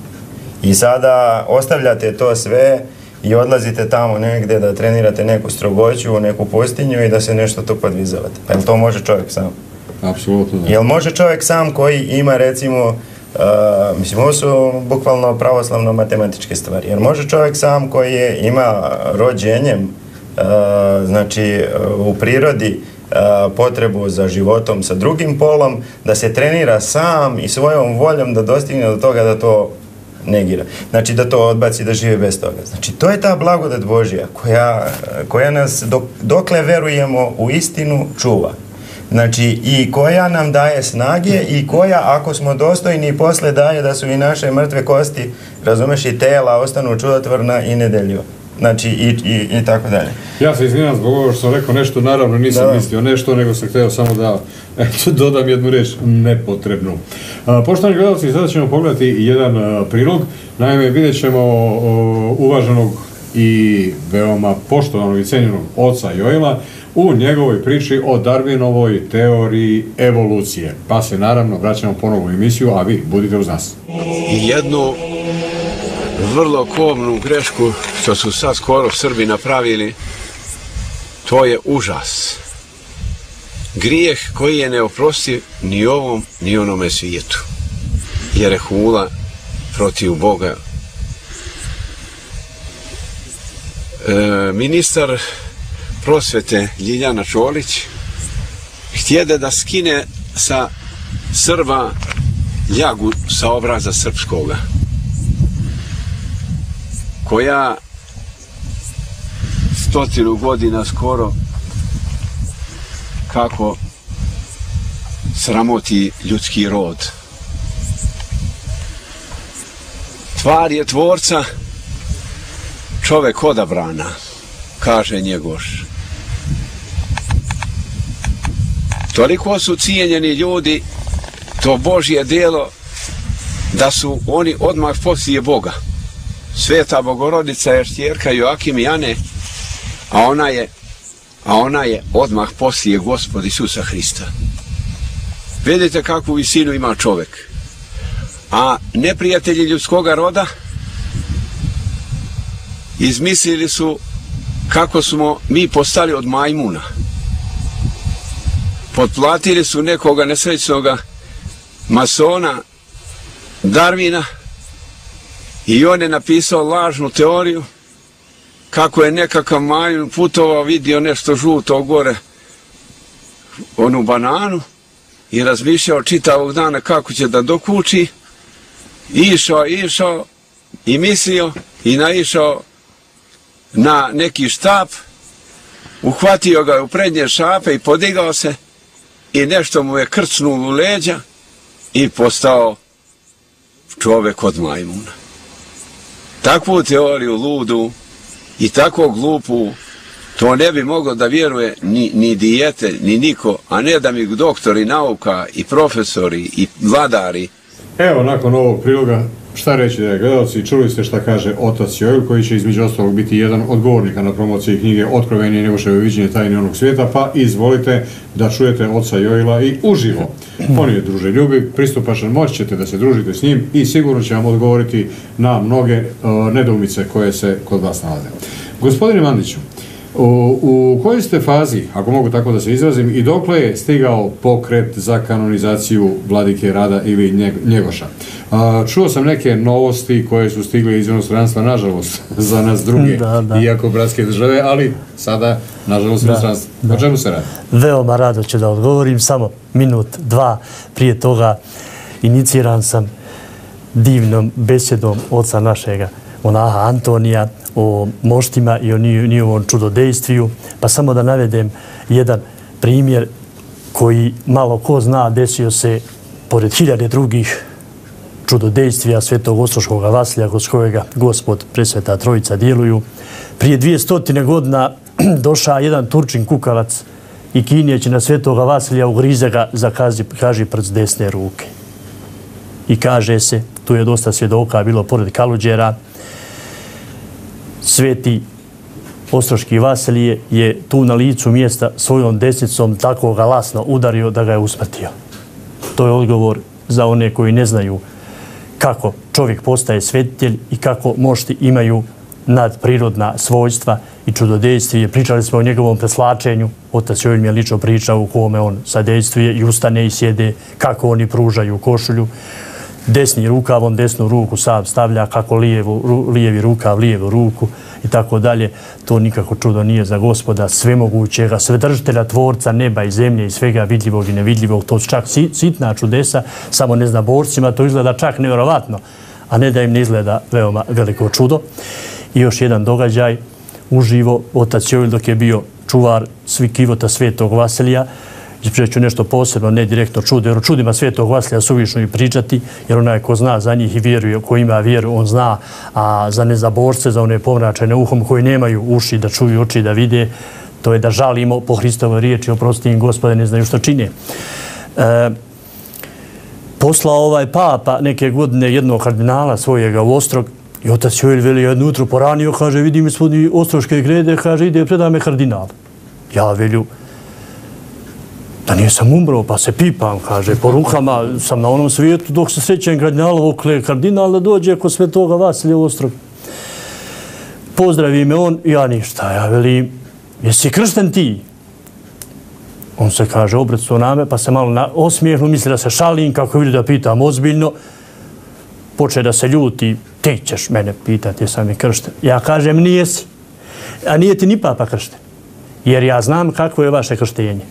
I sada ostavljate to sve i odlazite tamo negdje da trenirate neku strogoću, neku pustinju i da se nešto tu podvizavate. Pa jel to može čovjek sam? Apsolutno ne. Jel može čovjek sam koji ima recimo, mislim ovo su bukvalno pravoslavno matematičke stvari, jer može čovjek sam koji ima rođenjem, znači u prirodi, potrebu za životom sa drugim polom, da se trenira sam i svojom voljom da dostigne do toga da to negira. Znači da to odbaci, da žive bez toga. Znači to je ta blagodat Božja koja nas, dokle verujemo u istinu, čuva. Znači i koja nam daje snage i koja ako smo dostojni posle daje da su i naše mrtve kosti, razumeš, i tela ostanu čudotvorna i nedeljiva. Znači i tako dalje. Ja se izvinjam zbog ovo što sam rekao nešto, naravno nisam mislio nešto, nego sam htio samo da dodam jednu reč nepotrebnu. Poštovani gledalci, sada ćemo pogledati jedan prilog. Naime, vidjet ćemo uvaženog i veoma poštovanog i cenjenog oca Jojila u njegovoj priči o Darwinovoj teoriji evolucije. Pa se naravno vraćamo ponovo u emisiju, a vi budite uz nas. Jednu vrlo kobnu grešku što su sad skoro Srbi napravili, to je užas. Grijeh koji je neoprostiv ni ovom ni onome svijetu. Jer je hula protiv Boga. Ministar prosvete Ljiljana Čolić htjede da skine sa Srba ljagu sa obraza srpskoga, koja stotinu godina skoro kako sramoti ljudski rod. Tvar je tvorca, čovek odabrana, kaže Njegoš. Toliko su cijenjeni ljudi to Božje delo da su oni odmah poslije Boga. Sveta Bogorodica je štjerka Joakim i Ane, a ona je, a ona je odmah poslije Gospod Isusa Hrista. Vidite kakvu visinu ima čovjek. A neprijatelji ljudskoga roda izmislili su kako smo mi postali od majmuna. Potplatili su nekoga nesrećnoga masona Darvina i on je napisao lažnu teoriju kako je nekakav majmun putovao, vidio nešto žuto gore, onu bananu, i razmišljao čitavog dana kako će da dokuči. Išao, išao i mislio i naišao na neki štap, uhvatio ga u prednje šape i podigao se i nešto mu je krcnulo u leđa i postao čovek od majmuna. Takvu teoriju ludu i tako glupu, to ne bi moglo da vjeruje ni dijete, ni niko, a ne da mi doktori nauka i profesori i vladari. Evo, nakon ovog priloga, šta reći da je gledalci, čuli ste šta kaže otac Jojil, koji će između ostalog biti jedan od govornika na promociji knjige Otkrovenje Njegoševo, viđenje tajne onog svijeta, pa izvolite da čujete oca Jojila i uživo. On je druželjubiv, pristupačan, moći ćete da se družite s njim i sigurno će vam odgovoriti na mnoge nedoumice koje se kod vas nalaze. Gospodine Mandiću, u kojoj ste fazi, ako mogu tako da se izrazim, i dokle je stigao pokret za kanonizaciju vladike Rada ili Njegoša? Čuo sam neke novosti koje su stigle iz inostranstva, nažalost, za nas druge, iako bratske države, ali sada, nažalost, inostranstvo. O čemu se radi? Veoma rado ću da odgovorim, samo minut, dva prije toga iniciran sam divnom besedom oca našega monaha Antonija o moštima i o njihovom čudodejstviju, pa samo da navedem jedan primjer koji malo ko zna, desio se pored hiljade drugih čudodejstvija svetog Ostroškog Vasilja, kroz kojega Gospod Presveta Trojica djeluju. Prije dvije stotine godina došao jedan Turčin kukavac i kinjeći na svetoga Vasilja ugrize ga za kažiprst desne ruke. I kaže se, tu je dosta svjedoka bilo pored Kaluđera, Sveti Ostroški Vasilije je tu na licu mjesta svojom desnicom tako ga lasno udario da ga je usmrtio. To je odgovor za one koji ne znaju kako čovjek postaje svetitelj i kako mošti imaju nadprirodna svojstva i čudodejstvije. Pričali smo o njegovom preslačenju. Otac Jojil mi je lično pričao u kome on sadejstvuje i ustane i sjede, kako oni pružaju košulju. Desni rukav, on desnu ruku sam stavlja, kako lijevi rukav, lijevu ruku i tako dalje. To nikako čudo nije za Gospoda svemogućega, svedržitelja, tvorca neba i zemlje i svega vidljivog i nevidljivog. To su čak sitna čudesa, samo ne zna borcima, to izgleda čak nevjerovatno, a ne da im ne izgleda veoma veliko čudo. I još jedan događaj, uživo, otac Jojil dok je bio čuvar kivota Svetog Vasilija, ispričat ću nešto posebno, ne direktno čudo, jer o čudima Svetog Vasilija suvišno i pričati, jer onaj ko zna za njih i vjeruje, ko ima vjeru, on zna, a za nezaborce, za one pomračene uhom koji nemaju uši da čuju, oči da vide, to je da žalimo po Hristovoj riječi, oprosti im Gospode, ne znaju što čine. Poslao ovaj papa neke godine jednog kardinala svojega u Ostrog, i otac Jojil veli jedno jutro poranio, kaže, vidim ispod Ostroške grede, kaže, ide predame kardinal. Ja velju, da nije sam umro, pa se pipam, kaže, po rukama sam na onom svijetu, dok se srećem kardinalovog kle kardinala dođe kod Svetoga Vasilija Ostrog. Pozdravi me on, ja ništa, ja velim, jesi kršten ti? On se kaže, obrecu na me, pa se malo osmijehnu, misli da se šalim, kako vidio da pitam ozbiljno, poče da se ljuti, ti ćeš mene pitati jesam je kršten. Ja kažem nijesi, a nije ti ni papa kršten, jer ja znam kako je vaše krštenje.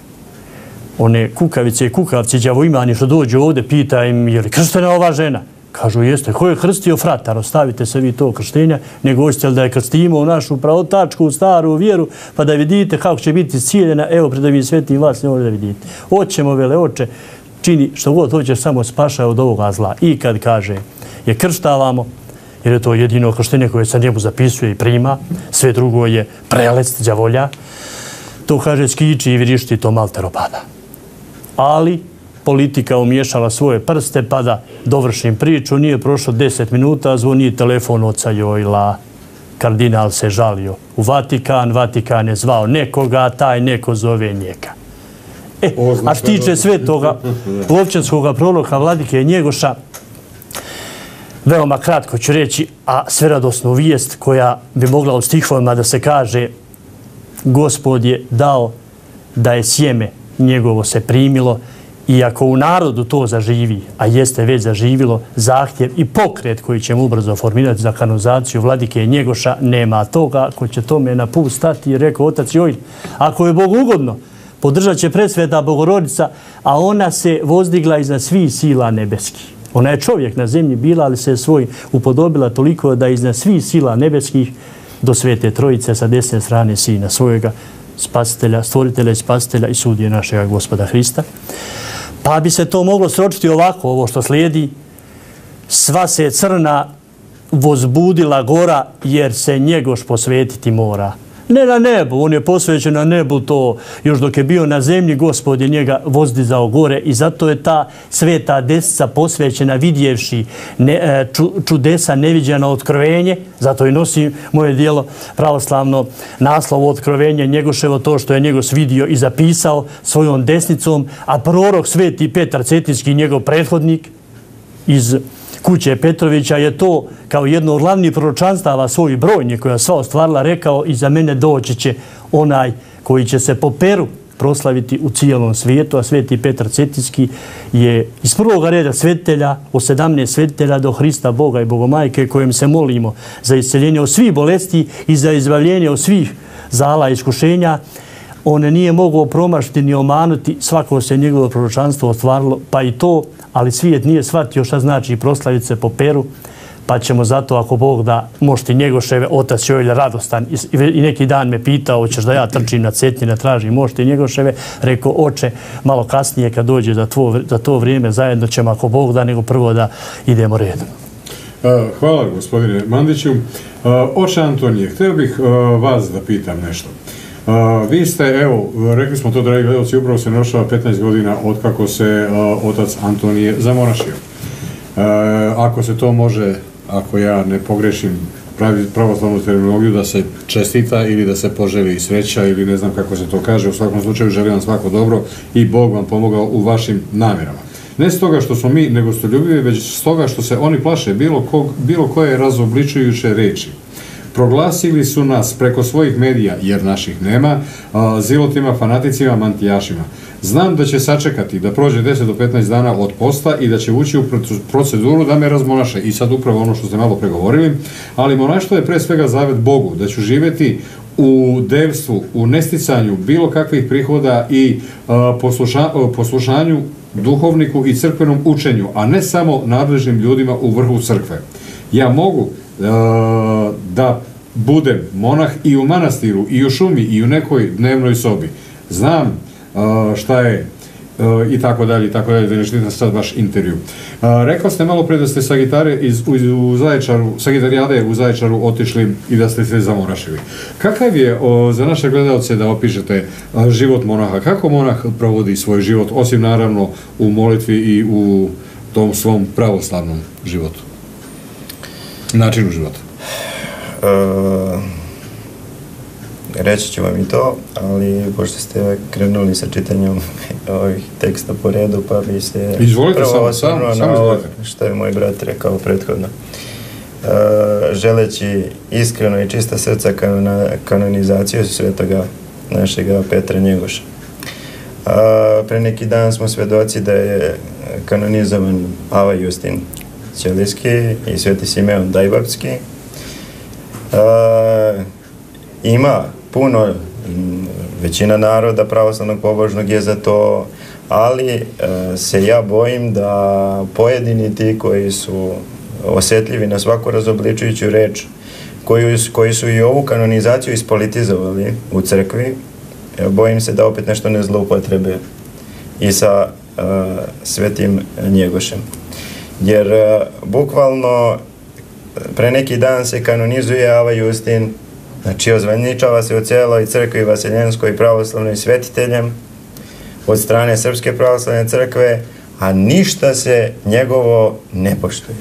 One kukavice i kukavci, đavoimani što dođu ovdje, pita im je li krštena ova žena? Kažu jeste, ko je krstio fratar, ostavite se vi to krštenja, nego hoćete li da je krstimo u našu pravotačku, staru vjeru, pa da vidite kako će biti cijeljena, evo pred ovim svetim Vasilijem ovdje da vidite. Oćemo vele oče, čini što god hoćeš samo spašaj od ovoga zla. I kad kaže je krštavamo, jer je to jedino krštenje koje se njemu zapisuje i prima, sve drugo je prelest đavolja, to kaže skiči i virišti to maltero pada. Ali politika umješala svoje prste, pa da dovršim priču, nije prošlo deset minuta, zvoni telefon oca Jojila. Kardinal se žalio u Vatikan, Vatikan je zvao nekoga, a taj neko zove njega. E, a tiče svetoga lovčanskog proroka vladike Njegoša, veoma kratko ću reći, a sveradosnu vijest koja bi mogla u stihovima da se kaže Gospod je dao da je sjeme njegovo se primilo i ako u narodu to zaživi, a jeste već zaživilo, zahtjev i pokret koji ćemo ubrzo formirati za kanonizaciju vladike Njegoša, nema toga ko će tome na put stati, je rekao otac Jojil. Ako je Bogu ugodno, podržat će presveta Bogorodica, a ona se vozdigla iznad svih sila nebeskih. Ona je čovjek na zemlji bila, ali se svoj upodobila toliko da iznad svih sila nebeskih do Svete Trojice sa desne strane Sina svojega, spasitelja, stvoritelja i spasitelja i sudije našega Gospoda Hrista. Pa bi se to moglo sročiti ovako, ovo što slijedi. Sva se crna vozbudila gora jer se Njegoš posvetiti mora. Ne na nebu, on je posvećen na nebu to. Još dok je bio na zemlji, Gospod je njega vozdizao gore i zato je ta sveta desnica posvećena vidjevši čudesa neviđena otkrovenje. Zato i nosim moje dijelo pravoslavno naslov Otkrovenje Njegoševo, to što je Njegoš vidio i zapisao svojom desnicom, a prorok Sveti Petar Cetinjski, njegov prethodnik iz Kuće Petrovića, je to kao jedno od glavnih proročanstava svojih brojnih koja sva ostvarila rekao i za mene doći će onaj koji će se po peru proslaviti u cijelom svijetu, a Sveti Petar Cetinjski je iz prvoga reda svetitelja, od sedamnaest svetitelja do Hrista Boga i Bogomajke kojem se molimo za isceljenje od svih bolesti i za izbavljenje od svih zala i iskušenja. On nije mogao promašiti ni omanuti, svako se njegovo proročanstvo ostvarilo, pa i to, ali svijet nije shvatio šta znači proslaviti se po peru, pa ćemo zato, ako Bog da, mošti Njegoševe, otac Jojil radostan. I neki dan me pitao, hoćeš da ja trčim na Cetinje, tražim mošti Njegoševe, rekao, oče, malo kasnije kad dođe za to vrijeme, zajedno ćemo, ako Bog da, nego prvo da idemo redom. Hvala, gospodine Mandiću. Oče Antonije, htio bih vas da pitam nešto. Vi ste, evo, rekli smo to, dragi gledalci, upravo se navršava petnaest godina od kako se otac Antonije zamonašio. Ako se to može, ako ja ne pogrešim, pravoslavnu terminologiju da se čestita ili da se poželi sreća ili ne znam kako se to kaže. U svakom slučaju želim vam svako dobro i Bog vam pomogao u vašim namjerama. Ne s toga što smo mi negostoljubivi, već s toga što se oni plaše bilo, kog, bilo koje razobličujuće reči. Proglasili su nas preko svojih medija, jer naših nema, zilotima, fanaticima, mantijašima. Znam da će sačekati da prođe deset do petnaest dana od posta i da će ući u proceduru da me razmonaše. I sad upravo ono što ste malo pregovorili, ali monaštvo je pre svega zavet Bogu, da ću živjeti u devstvu, u nesticanju bilo kakvih prihoda i posluša, poslušanju duhovniku i crkvenom učenju, a ne samo nadležnim ljudima u vrhu crkve. Ja mogu da budem monah i u manastiru, i u šumi, i u nekoj dnevnoj sobi. Znam šta je i tako dalje, i tako dalje, da ne štitam sad vaš intervju. Rekao ste malo pre da ste sa gitarijade u Zaječaru otišli i da ste se zamonašili. Kakav je za naše gledalce da opišete život monaha? Kako monah provodi svoj život, osim naravno u molitvi i u tom svom pravoslavnom životu? Načinu života? Reći ću vam i to, ali pošto ste krenuli sa čitanjem ovih teksta po redu, pa bi se... Izvolite samo, samo izvolite. Što je moj brat rekao prethodno. Želeći iskreno i čista srca kanonizaciju svetoga našega Petra Njegoša. Pre neki dan smo svedoci da je kanonizovan Avva Justin Ćelijski i Sveti Simeon Dajbapski. Ima puno, većina naroda pravoslavnog pobožnog je za to, ali se ja bojim da pojedini ti koji su osjetljivi na svaku razobličujuću reč, koji su i ovu kanonizaciju ispolitizovali u crkvi, bojim se da opet nešto ne zloupotrebe i sa Svetim Njegošem. Jer bukvalno pre neki dan se kanonizuje Avva Justin, znači ozvaničava se u cijeloj crkvi vaseljenskoj i pravoslavnoj svetiteljem od strane Srpske pravoslavne crkve, a ništa se njegovo ne poštuje.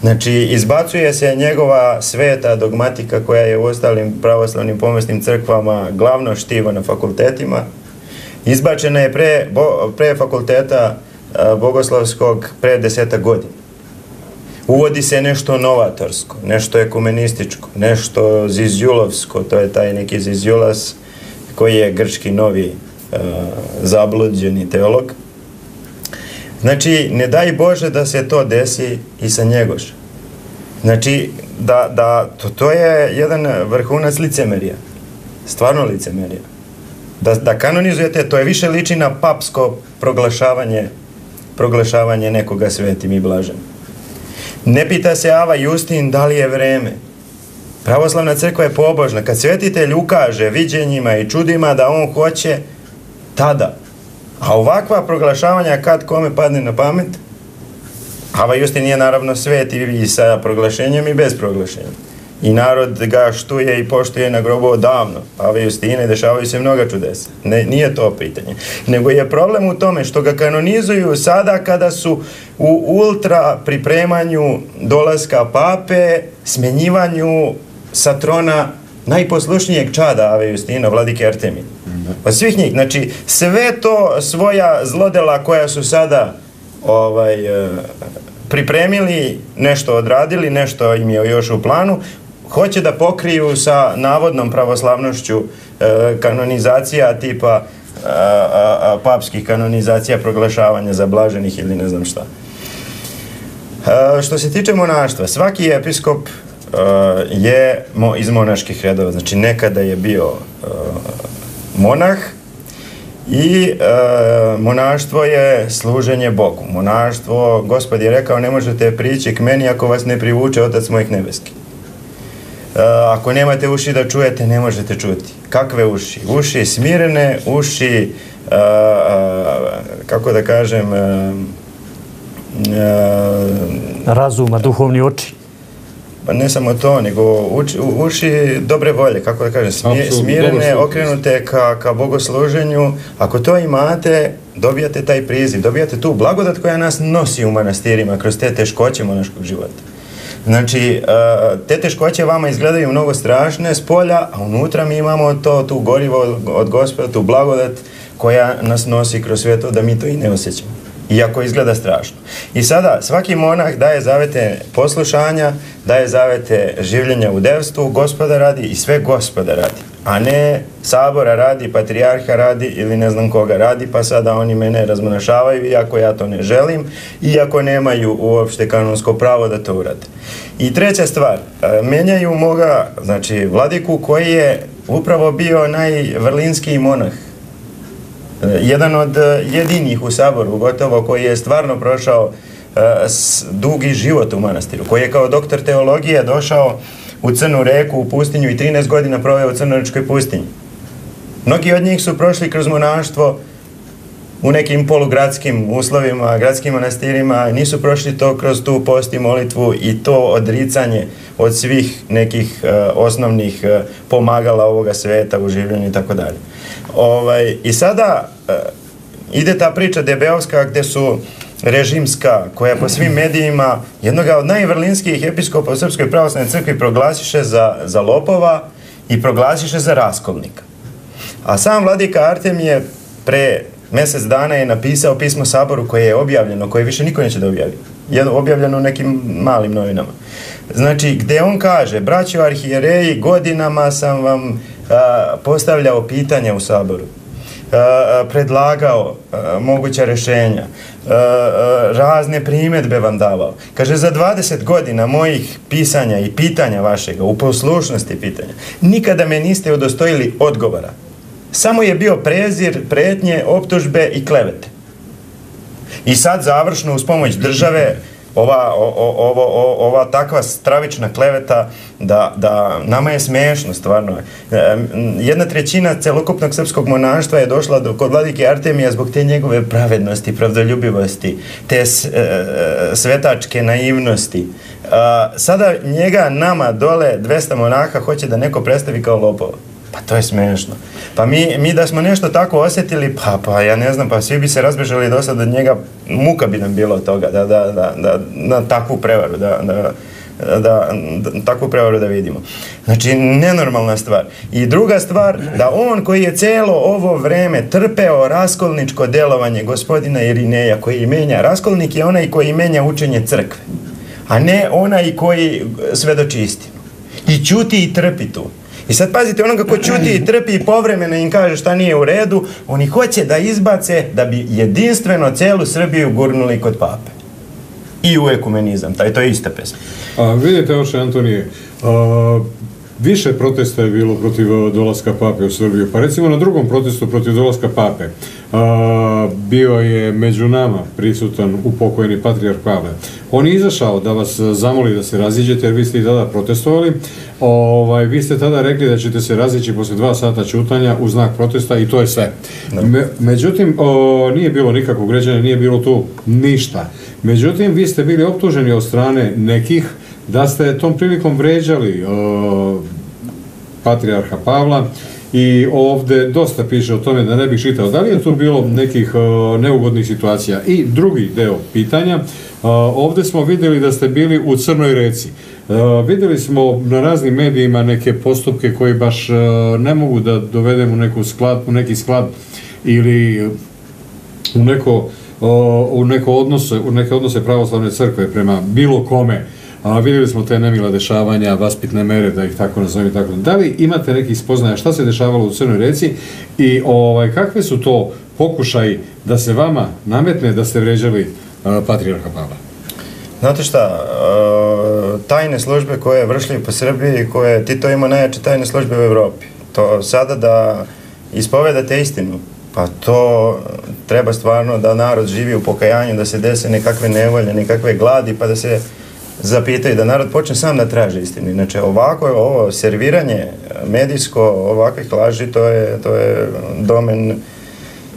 Znači izbacuje se njegova sveta dogmatika koja je u ostalim pravoslavnim pomesnim crkvama glavno štivo na fakultetima. Izbačena je pre fakulteta bogoslovskog pre deseta godina. Uvodi se nešto novatorsko, nešto ekumenističko, nešto zizjulovsko, to je taj neki Zizjulas koji je grčki novi zabluđeni teolog. Znači, ne daj Bože da se to desi i sa Njegošem. Znači, to je jedan vrhunac licemerija, stvarno licemerija. Da kanonizujete, to je više liči na papsko proglašavanje proglašavanje nekoga svetim i blažem. Ne pita se Avva Justin da li je vreme. Pravoslavna crkva je pobožna. Kad svetitelj ukaže viđenjima i čudima da on hoće, tada. A ovakva proglašavanja kad kome padne na pamet? Avva Justin je naravno svet i sa proglašenjem i bez proglašenja. I narod ga štuje i poštuje na grobu odavno. Avva Justina i dešavaju se mnoga čudesa. Nije to pitanje. Nego je problem u tome što ga kanonizuju sada kada su u ultra pripremanju dolaska pape, smenjivanju sa trona najposlušnijeg čada Avve Justina, vladike Artemije. Od svih njih. Znači, sve to svoja zlodela koja su sada pripremili, nešto odradili, nešto im je još u planu, hoće da pokriju sa navodnom pravoslavnošću kanonizacija tipa papskih kanonizacija proglašavanja za blaženih ili ne znam šta. Što se tiče monaštva, svaki episkop je iz monaških redova, znači nekada je bio monah i monaštvo je služenje Bogu. Monaštvo, Gospod je rekao, ne možete prići k meni ako vas ne privuče Otac mojih nebeskih. Ako nemate uši da čujete, ne možete čuti. Kakve uši? Uši smirene, uši, kako da kažem... Razuma, duhovni oči. Ne samo to, nego uši dobre volje, kako da kažem, smirene, okrenute ka bogosluženju. Ako to imate, dobijate taj priziv, dobijate tu blagodat koja nas nosi u manastirima kroz te teškoće monaškog života. Znači, te teškoće vama izgledaju mnogo strašne s polja, a unutra mi imamo tu gorivo od Gospoda, tu blagodat koja nas nosi kroz sve to da mi to i ne osjećamo. Iako izgleda strašno. I sada, svaki monah daje zavete poslušanja, daje zavete življenja u devstvu, Gospoda radi i sve Gospoda radi. A ne sabora radi, patrijarha radi ili ne znam koga radi, pa sada oni mene razmonašavaju iako ja to ne želim, iako nemaju uopšte kanonsko pravo da to urade. I treća stvar, menjaju moga, znači, vladiku koji je upravo bio najvrlinski monah. Jedan od jedinih u saboru, gotovo, koji je stvarno prošao dugi život u manastiru, koji je kao doktor teologije došao u Crnu reku, u pustinju i trinaest godina proveo u crnorečkoj pustinji. Mnogi od njih su prošli kroz monaštvo u nekim polugradskim uslovima, gradskim manastirima, nisu prošli to kroz tu post i molitvu i to odricanje od svih nekih osnovnih pomagala ovoga sveta u življenju i tako dalje. I sada ide ta priča debeovska gde su režimska, koja po svim medijima jednoga od najvrlinskih episkopa u Srpskoj pravoslavnoj crkvi proglasiše za lopova i proglasiše za raskolnika. A sam vladika Artemije pre mjesec dana je napisao pismo saboru koje je objavljeno, koje više niko neće da objavi. Objavljeno u nekim malim novinama. Znači, gde on kaže, braćo arhijereji, godinama sam vam postavljao pitanja u saboru, predlagao moguća rješenja, razne primjedbe vam davao. Kaže, za dvadeset godina mojih pisanja i pitanja vašega, u poslušnosti pitanja, nikada me niste udostojili odgovora. Samo je bio prezir, pretnje, optužbe i klevete. I sad završno uz pomoć države ova takva stravična kleveta da nama je smešno stvarno. Jedna trećina celokupnog srpskog monaštva je došla kod vladike Artemija zbog te njegove pravednosti, pravdoljubivosti, te svetačke naivnosti. Sada njega nama dole dvesta monaha hoće da neko predstavi kao lopova. Pa to je smešno. Pa mi da smo nešto tako osjetili, pa pa ja ne znam, pa svi bi se razbežali do sad od njega, muka bi nam bilo od toga da takvu prevaru da takvu prevaru da vidimo. Znači, nenormalna stvar. I druga stvar, da on koji je celo ovo vreme trpeo raskolničko delovanje gospodina Irineja koji menja, raskolnik je onaj koji menja učenje crkve, a ne onaj koji svedoči istinu. I ćuti i trpi tu. I sad pazite, onoga ko ćuti i trpi i povremeno im kaže šta nije u redu, oni hoće da izbace da bi jedinstveno celu Srbiju gurnuli kod pape. I u ekumenizam, to je ista pesma. Vidite, oče Antonije, više protesta je bilo protiv dolaska pape u Srbiju. Pa recimo na drugom protestu protiv dolaska pape bio je među nama prisutan upokojeni patrijarh Pavle. On je izašao da vas zamoli da se raziđete jer vi ste i tada protestovali. Vi ste tada rekli da ćete se razići posle dva sata ćutanja u znak protesta i to je sve. Međutim, nije bilo nikakvog ređanja, nije bilo tu ništa. Međutim, vi ste bili optuženi od strane nekih da ste tom prilikom vređali patrijarha Pavla i ovdje dosta piše o tome da ne bih čitao. Da li je tu bilo nekih neugodnih situacija? I drugi deo pitanja, ovdje smo vidjeli da ste bili u Crnoj reci. Vidjeli smo na raznim medijima neke postupke koji baš ne mogu da dovedemo u neki sklad ili u neke odnose pravoslavne crkve prema bilo kome. Vidjeli smo te nemila dešavanja, vaspitne mere, da ih tako nazovem i tako. Da li imate nekih spoznaja šta se dešavalo u Crnoj reci i kakve su to pokušaji da se vama nametne da ste vređali patrijarha Pavla? Znate šta, tajne službe koje vršljaju po Srbiji, koje Tito ima najjače tajne službe u Evropi, to sada da ispovedate istinu, pa to treba stvarno da narod živi u pokajanju, da se dese nekakve nevolje, nekakve gladi, pa da se zapitaju, da narod počne sam da traže istinu. Znači, ovako je ovo serviranje medijsko ovakvih laži, to je domen.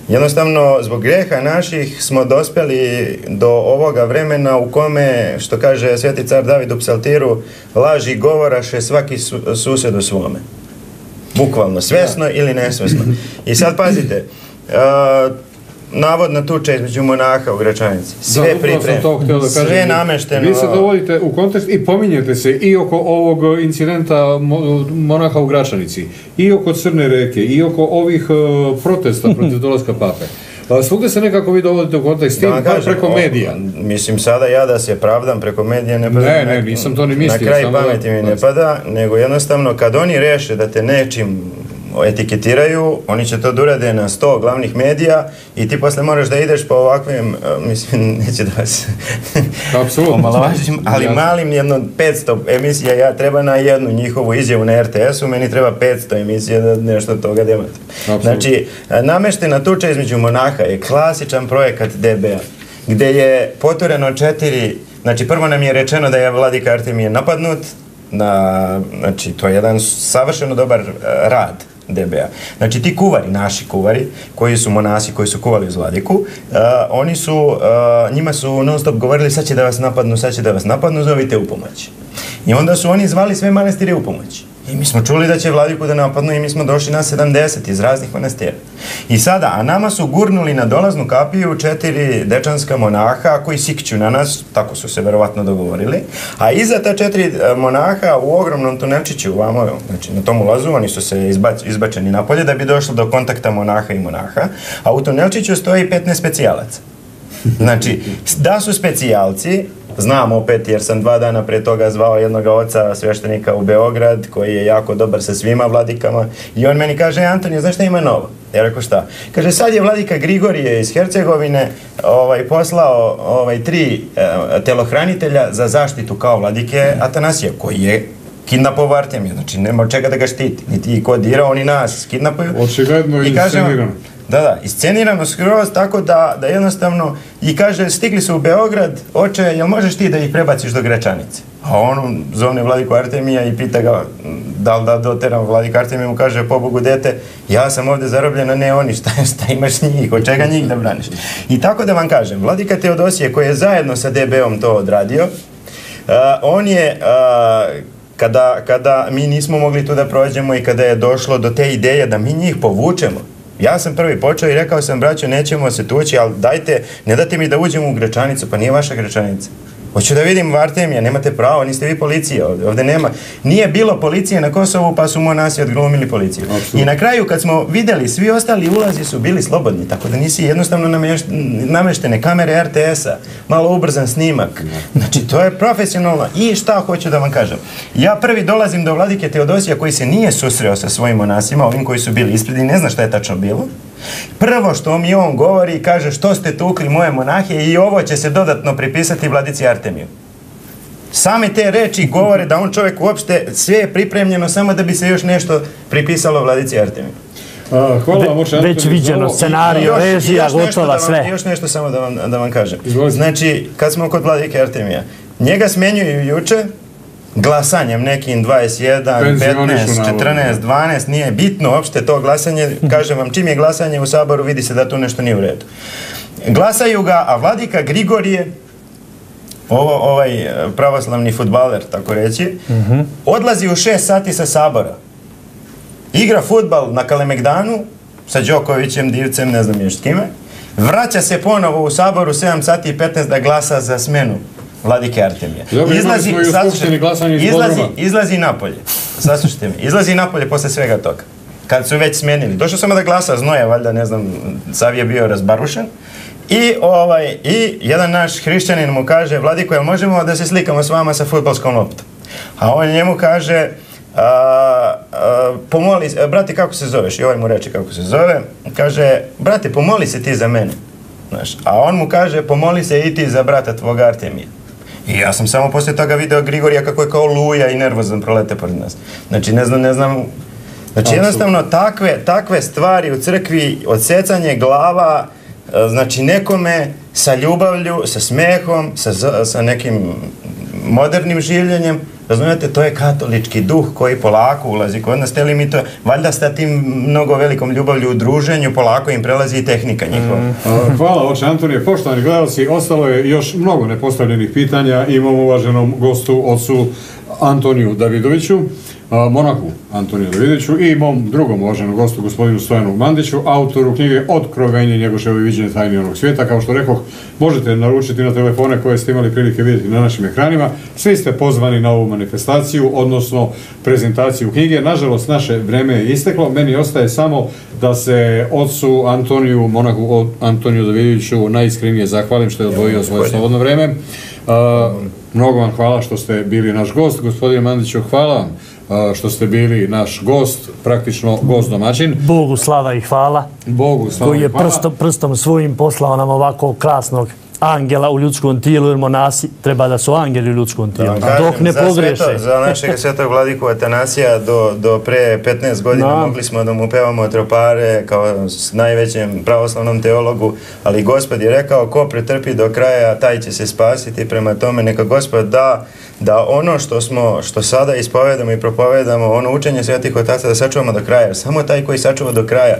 Jednostavno, zbog greha naših smo dospjeli do ovoga vremena u kome, što kaže sveti car David u psaltiru, laži govoraše svaki sused u svome. Bukvalno, svesno ili nesvesno. I sad pazite, navodna tuča između monaha u Gračanici. Sve pripremljeno, sve namešteno. Vi se dovodite u kontekst i pominjete se i oko ovog incidenta monaha u Gračanici, i oko Crne reke, i oko ovih protesta protiv dolaska pape. Svugde se nekako vi dovodite u kontekst, preko medija. Mislim, sada ja da se pravdam preko medija ne pada. Ne, ne, nisam to ni mislio. Na kraj pameti mi ne pada, nego jednostavno kad oni reše da te nečim etiketiraju, oni će to da urade na sto glavnih medija i ti posle moraš da ideš po ovakvim, mislim, neće da vas omalovažim, ali malim jedno petsto emisija, ja treba na jednu njihovu izjavu na R T S-u, meni treba petsto emisija da nešto toga demate. Znači, nameštena tuča između monaha je klasičan projekat D B A, gde je potureno četiri, znači prvo nam je rečeno da je vladika Artemije napadnut, znači to je jedan savršeno dobar rad D B A. Znači ti kuvari, naši kuvari, koji su monasi, koji su kuvali uz vladiku, oni su, njima su non stop govorili sad će da vas napadnu, sad će da vas napadnu, zovite u pomoć. I onda su oni zvali sve manastire u pomoć. I mi smo čuli da će vladiku da napadnu i mi smo došli na sedamdeset iz raznih manastira. I sada, a nama su gurnuli na dolaznu kapiju četiri dečanska monaha koji sikću na nas, tako su se verovatno dogovorili, a iza ta četiri monaha u ogromnom tunelčiću, znači na tom ulazu, oni su se izbačeni napolje da bi došlo do kontakta monaha i monaha, a u tunelčiću stoji petnaest specijalaca. Znači, da su specijalci, znam opet jer sam dva dana pre toga zvao jednog oca sveštenika u Beograd koji je jako dobar sa svima vladikama i on meni kaže, Antonije, znaš šta ima novo? Ja rekao šta? Kaže, sad je vladika Grigorije iz Hercegovine poslao tri telohranitelja za zaštitu kao vladike Atanasija, koji je kidnapovo Artemije, znači nema od čega da ga štiti, niti i ko dira, oni nas kidnapuju. Očigledno i scenirano. Da, da, iscenirano skroz, tako da jednostavno, i kaže, stigli su u Beograd, oče, jel možeš ti da ih prebaciš do Gračanice? A on zovne vladiku Artemija i pita ga da li da doteram vladiku Artemija, mu kaže, pobogu dete, ja sam ovde zarobljena, ne oni, šta imaš njih, od čega njih da braniš? I tako da vam kažem, vladika Teodosije, koji je zajedno sa D B-om to odradio, on je... Kada mi nismo mogli tu da prođemo i kada je došlo do te ideje da mi njih povučemo, ja sam prvi počeo i rekao sam, braćo, nećemo se tući, ali dajte, ne date mi da uđemo u Gračanicu, pa nije vaša Gračanica. Hoću da vidim Artemija, nemate pravo, niste vi policija ovdje, ovdje nema. Nije bilo policije na Kosovu, pa su monasi odglumili policiju. I na kraju, kad smo videli, svi ostali ulazi su bili slobodni, tako da nisi jednostavno nameštene kamere R T S-a, malo ubrzan snimak. Znači, to je profesionalno. I šta hoću da vam kažem? Ja prvi dolazim do vladike Teodosija koji se nije susreo sa svojim monasima, ovim koji su bili ispred i ne zna šta je tačno bilo. Prvo što mi on govori, kaže što ste tukli moje monahe i ovo će se dodatno pripisati vladici Artemiju. Same te reči govore da on čovjek uopšte sve je pripremljeno samo da bi se još nešto pripisalo vladici Artemiju. Već viđeno, scenariju, režija, gotova sve. Još nešto samo da vam kažem. Znači, kad smo kod vladike Artemija, njega smenjuju juče glasanjem nekim dvadeset jedan, petnaest, četrnaest, dvanaest, nije bitno uopšte to glasanje, kažem vam čim je glasanje u Saboru vidi se da tu nešto nije u redu. Glasaju ga, a vladika Grigorije, ovaj pravoslavni fudbaler tako reći, odlazi u šest sati sa Sabora, igra fudbal na Kalemegdanu sa Đokovićem, Divcem, ne znam još s kime, vraća se ponovo u Saboru sedam sati i petnaest da glasa za smenu vladike Artemija. Izlazi napolje. Saslušajte me. Izlazi napolje posle svega toga. Kad su već smenili. Došao sam da glasa Znoja, valjda, ne znam, sav je bio razbarušen. I jedan naš hrišćanin mu kaže, vladiko, jel možemo da se slikamo s vama sa fudbalskom loptom? A on njemu kaže, pomoli, brate, kako se zoveš? I ovaj mu reče kako se zove. Kaže, brate, pomoli se ti za mene. A on mu kaže, pomoli se i ti za brata tvoga Artemija. I ja sam samo poslije toga video Grigorija kako je kao luja i nervozan prolete pored nas. Znači, ne znam, ne znam... Znači, jednostavno, takve stvari u crkvi, odsecanje glava, znači, nekome sa ljubavlju, sa smehom, sa nekim modernim življenjem, razumijete, to je katolički duh koji polako ulazi kod nas, teli mi to, valjda sa tim mnogo velikom ljubavlju u druženju, polako im prelazi i tehnika njihova. Hvala, oče Antonije, poštovani gledalci, ostalo je još mnogo nepostavljenih pitanja, imam uvaženom gostu, ocu Antoniju Davidoviću, monaku Antoniju Davidoviću i mom drugom uvaženom gostu, gospodinu Stojanu Mandiću, autoru knjige Otkrovenje Njegoševo i viđenje tajni onog svijeta. Kao što rekoh, možete naručiti na telefone koje ste imali prilike vidjeti na našim ekranima. Svi ste pozvani na ovu manifestaciju, odnosno prezentaciju knjige. Nažalost, naše vreme je isteklo. Meni ostaje samo da se ocu Antoniju, monaku Antoniju Davidoviću, najiskrenije zahvalim što je odvojio svoje slobodno vreme. Mnogo vam hvala što ste bili naš gost. Gospodine Mandiću, hvala vam što ste bili naš gost, praktično gost domaćin. Bogu slava i hvala, koji je prstom svojim poslao nam ovako krasnog angela u ljudskom tijelu, jer monasi treba da su angeli u ljudskom tijelu, dok ne pogreše. Za našeg svetog vladiku Atanasija do pre petnaest godina mogli smo da mu pevamo tropare kao s najvećem pravoslavnom teologu, ali Gospod je rekao ko pretrpi do kraja, taj će se spasiti. Prema tome, neka Gospod da da ono što smo, što sada ispovedamo i propovedamo, ono učenje svetih otaca da sačuvamo do kraja. Samo taj koji sačuva do kraja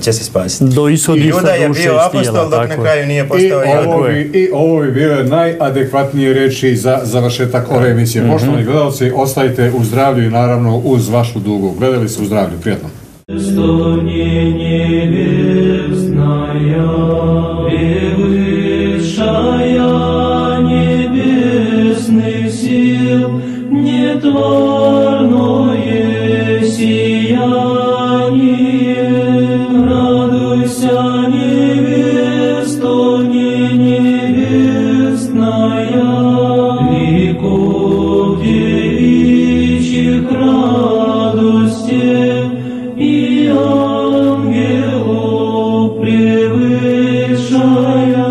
će se spasiti. I Juda je bio apostol dok na kraju nije postao Juda. I ovo bi bile najadekvatnije reči za završetak ove emisije. Poštovani gledalci, ostajte u zdravlju i naravno uz vašu dugu. Gledali se u zdravlju. Prijatno. Нетварное сияние, радуйся, невеста неневестная, веков девичьих радости и ангелов превышая,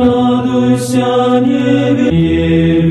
радуйся, невеста.